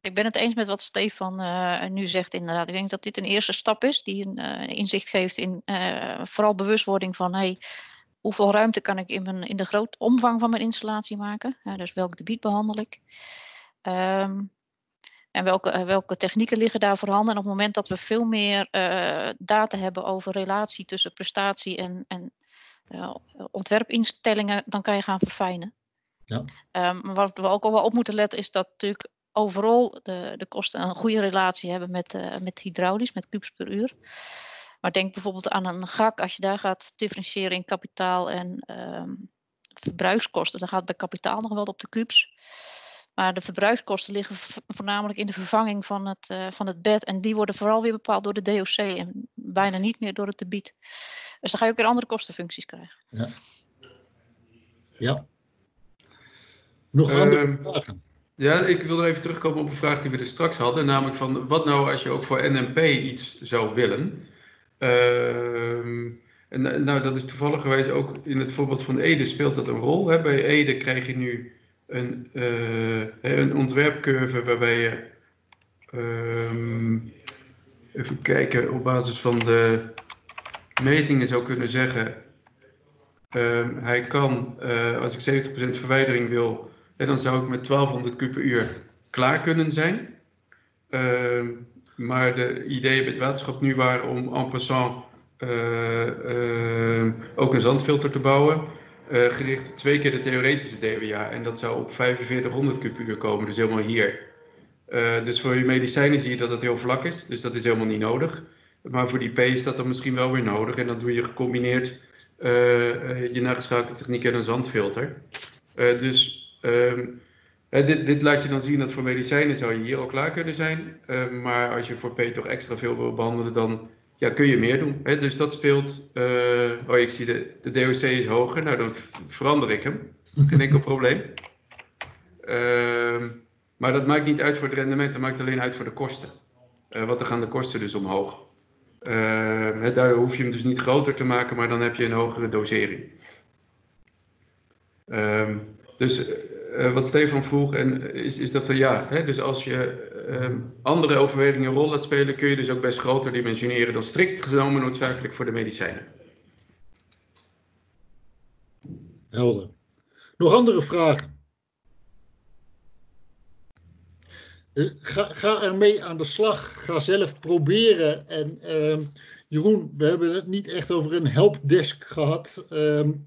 Ik ben het eens met wat Stefan nu zegt inderdaad. Ik denk dat dit een eerste stap is die een inzicht geeft in vooral bewustwording van hoeveel ruimte kan ik in de grote omvang van mijn installatie maken. Dus welk gebied behandel ik. En welke technieken liggen daar voorhanden. En op het moment dat we veel meer data hebben over relatie tussen prestatie en ontwerpinstellingen, dan kan je gaan verfijnen. Ja. Wat we ook al wel op moeten letten is dat natuurlijk overal de kosten een goede relatie hebben met hydraulisch, met kubus per uur. Maar denk bijvoorbeeld aan een GAC. Als je daar gaat differentiëren in kapitaal en verbruikskosten. Dan gaat bij kapitaal nog wel op de kubus. Maar de verbruikskosten liggen voornamelijk in de vervanging van het bed. En die worden vooral weer bepaald door de DOC. En bijna niet meer door het debiet. Dus dan ga je ook weer andere kostenfuncties krijgen. Ja. Ja. Nog andere vragen? Ja, ik wil er even terugkomen op een vraag die we er straks hadden. Namelijk van, wat nou als je ook voor NMP iets zou willen? En nou, dat is toevallig geweest ook in het voorbeeld van Ede speelt dat een rol. Hè? Bij Ede krijg je nu een ontwerpcurve waarbij je, even kijken, op basis van de metingen zou kunnen zeggen, hij kan, als ik 70% verwijdering wil, dan zou ik met 1200 kuub per uur klaar kunnen zijn. Maar de ideeën bij het waterschap nu waren om en passant ook een zandfilter te bouwen, gericht op 2 keer de theoretische DWA. En dat zou op 4500 kuub per uur komen, dus helemaal hier. Dus voor je medicijnen zie je dat het heel vlak is, dus dat is helemaal niet nodig. Maar voor die P is dat dan misschien wel weer nodig en dat doe je gecombineerd je nageschakelde techniek en een zandfilter. Dit laat je dan zien dat voor medicijnen zou je hier al klaar kunnen zijn. Maar als je voor P toch extra veel wil behandelen, dan ja, kun je meer doen. Hè? Dus dat speelt... oh, ik zie de DOC is hoger. Nou, dan verander ik hem. Geen enkel probleem. Maar dat maakt niet uit voor het rendement. Dat maakt alleen uit voor de kosten. Want dan gaan de kosten dus omhoog. Daardoor hoef je hem dus niet groter te maken, maar dan heb je een hogere dosering. Wat Stefan vroeg, is dat van ja, dus als je andere overwegingen een rol laat spelen, kun je dus ook best groter dimensioneren dan strikt genomen noodzakelijk voor de medicijnen. Helder. Nog andere vragen? Ga ermee aan de slag. Ga zelf proberen. En Jeroen, we hebben het niet echt over een helpdesk gehad.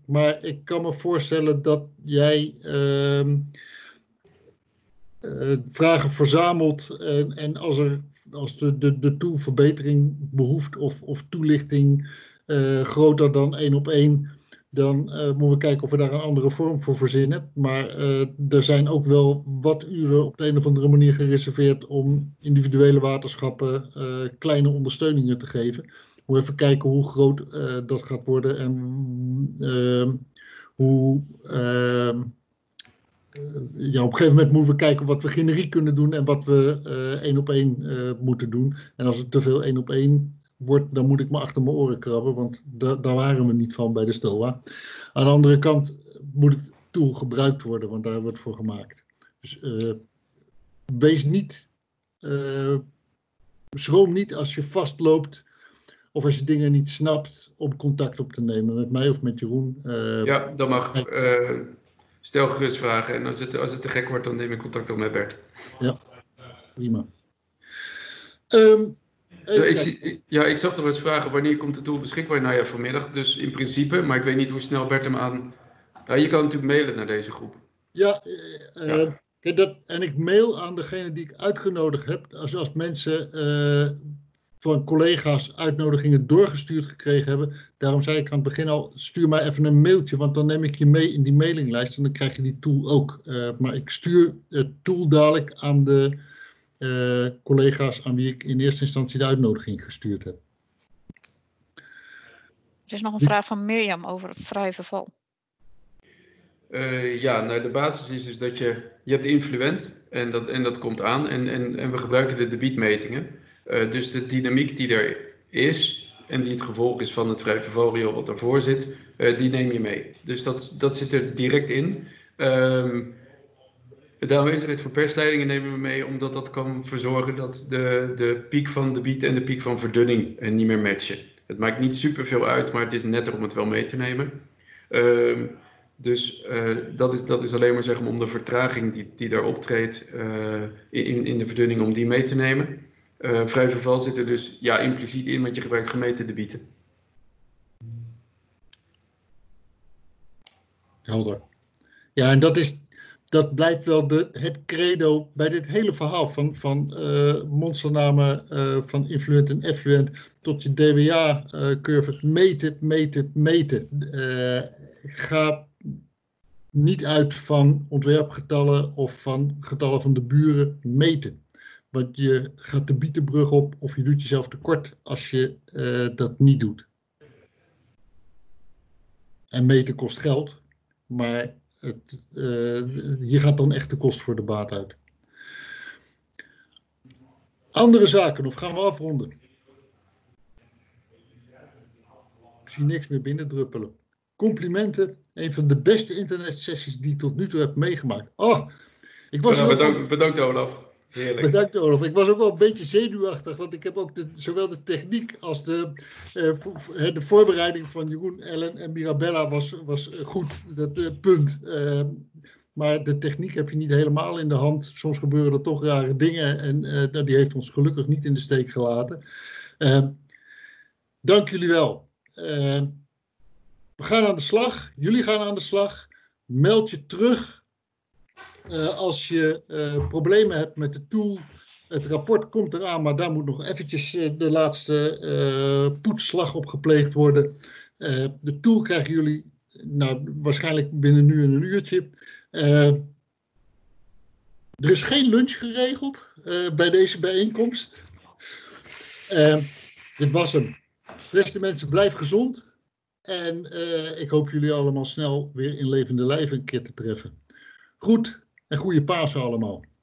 Maar ik kan me voorstellen dat jij vragen verzamelt. En als de tool verbetering behoeft of toelichting groter dan 1 op 1... dan moeten we kijken of we daar een andere vorm voor verzinnen. Maar er zijn ook wel wat uren op de een of andere manier gereserveerd om individuele waterschappen kleine ondersteuningen te geven. Moet even kijken hoe groot dat gaat worden en hoe... ja, op een gegeven moment moeten we kijken wat we generiek kunnen doen en wat we 1 op 1 moeten doen. En als het te veel 1 op 1... wordt, dan moet ik me achter mijn oren krabben, want daar waren we niet van bij de STOWA. Aan de andere kant moet het tool gebruikt worden, want daar hebben we het voor gemaakt. Dus wees niet, schroom niet als je vastloopt of als je dingen niet snapt om contact op te nemen met mij of met Jeroen. Ja, dat mag. Stel gerust vragen en als het te gek wordt, dan neem ik contact op met Bert. Ja, prima. Ik zag nog eens vragen, wanneer komt de tool beschikbaar? Nou ja, vanmiddag dus in principe, maar ik weet niet hoe snel Bert hem aan... Nou, je kan natuurlijk mailen naar deze groep. Ja, en ik mail aan degene die ik uitgenodigd heb. Als mensen van collega's uitnodigingen doorgestuurd gekregen hebben, daarom zei ik aan het begin al, stuur mij even een mailtje, want dan neem ik je mee in die mailinglijst en dan krijg je die tool ook. Maar ik stuur het tool dadelijk aan de... collega's aan wie ik in eerste instantie de uitnodiging gestuurd heb. Er is nog een vraag van Mirjam over het vrij verval. Ja, nou, de basis is dus dat je hebt influent en dat komt aan en we gebruiken de debietmetingen. Dus de dynamiek die er is en die het gevolg is van het vrij vervalriool wat daarvoor zit, die neem je mee. Dus dat zit er direct in. De aanwezigheid voor persleidingen nemen we mee, omdat dat kan verzorgen dat de piek van debiet en de piek van verdunning niet meer matchen. Het maakt niet superveel uit, maar het is netter om het wel mee te nemen. Dat is alleen maar zeg maar, om de vertraging die daar optreedt in de verdunning, om die mee te nemen. Vrij verval zit er dus ja, impliciet in, want je gebruikt gemeten debieten. Helder. Ja, en dat is... Dat blijft wel het credo bij dit hele verhaal van monsternamen van influent en effluent tot je DWA-curve. Meten. Ga niet uit van ontwerpgetallen of van getallen van de buren, meten. Want je gaat de bietenbrug op of je doet jezelf tekort als je dat niet doet. En meten kost geld, maar... hier gaat dan echt de kost voor de baat uit. Andere zaken, of gaan we afronden? Ik zie niks meer binnendruppelen. Complimenten. Een van de beste internetsessies die ik tot nu toe heb meegemaakt. Oh, ik was bedankt Olaf. Heerlijk. Bedankt Olaf. Ik was ook wel een beetje zenuwachtig, want ik heb ook zowel de techniek als de voorbereiding van Jeroen, Ellen en Mirabella was goed. Dat punt. Maar de techniek heb je niet helemaal in de hand. Soms gebeuren er toch rare dingen en die heeft ons gelukkig niet in de steek gelaten. Dank jullie wel. We gaan aan de slag. Jullie gaan aan de slag. Meld je terug als je problemen hebt met de tool. Het rapport komt eraan, maar daar moet nog eventjes de laatste poetsslag op gepleegd worden. De tool krijgen jullie waarschijnlijk binnen nu en een uurtje. Er is geen lunch geregeld bij deze bijeenkomst. Dit was hem. Beste mensen, blijf gezond. En ik hoop jullie allemaal snel weer in levende lijf een keer te treffen. Goed en goede Pasen allemaal.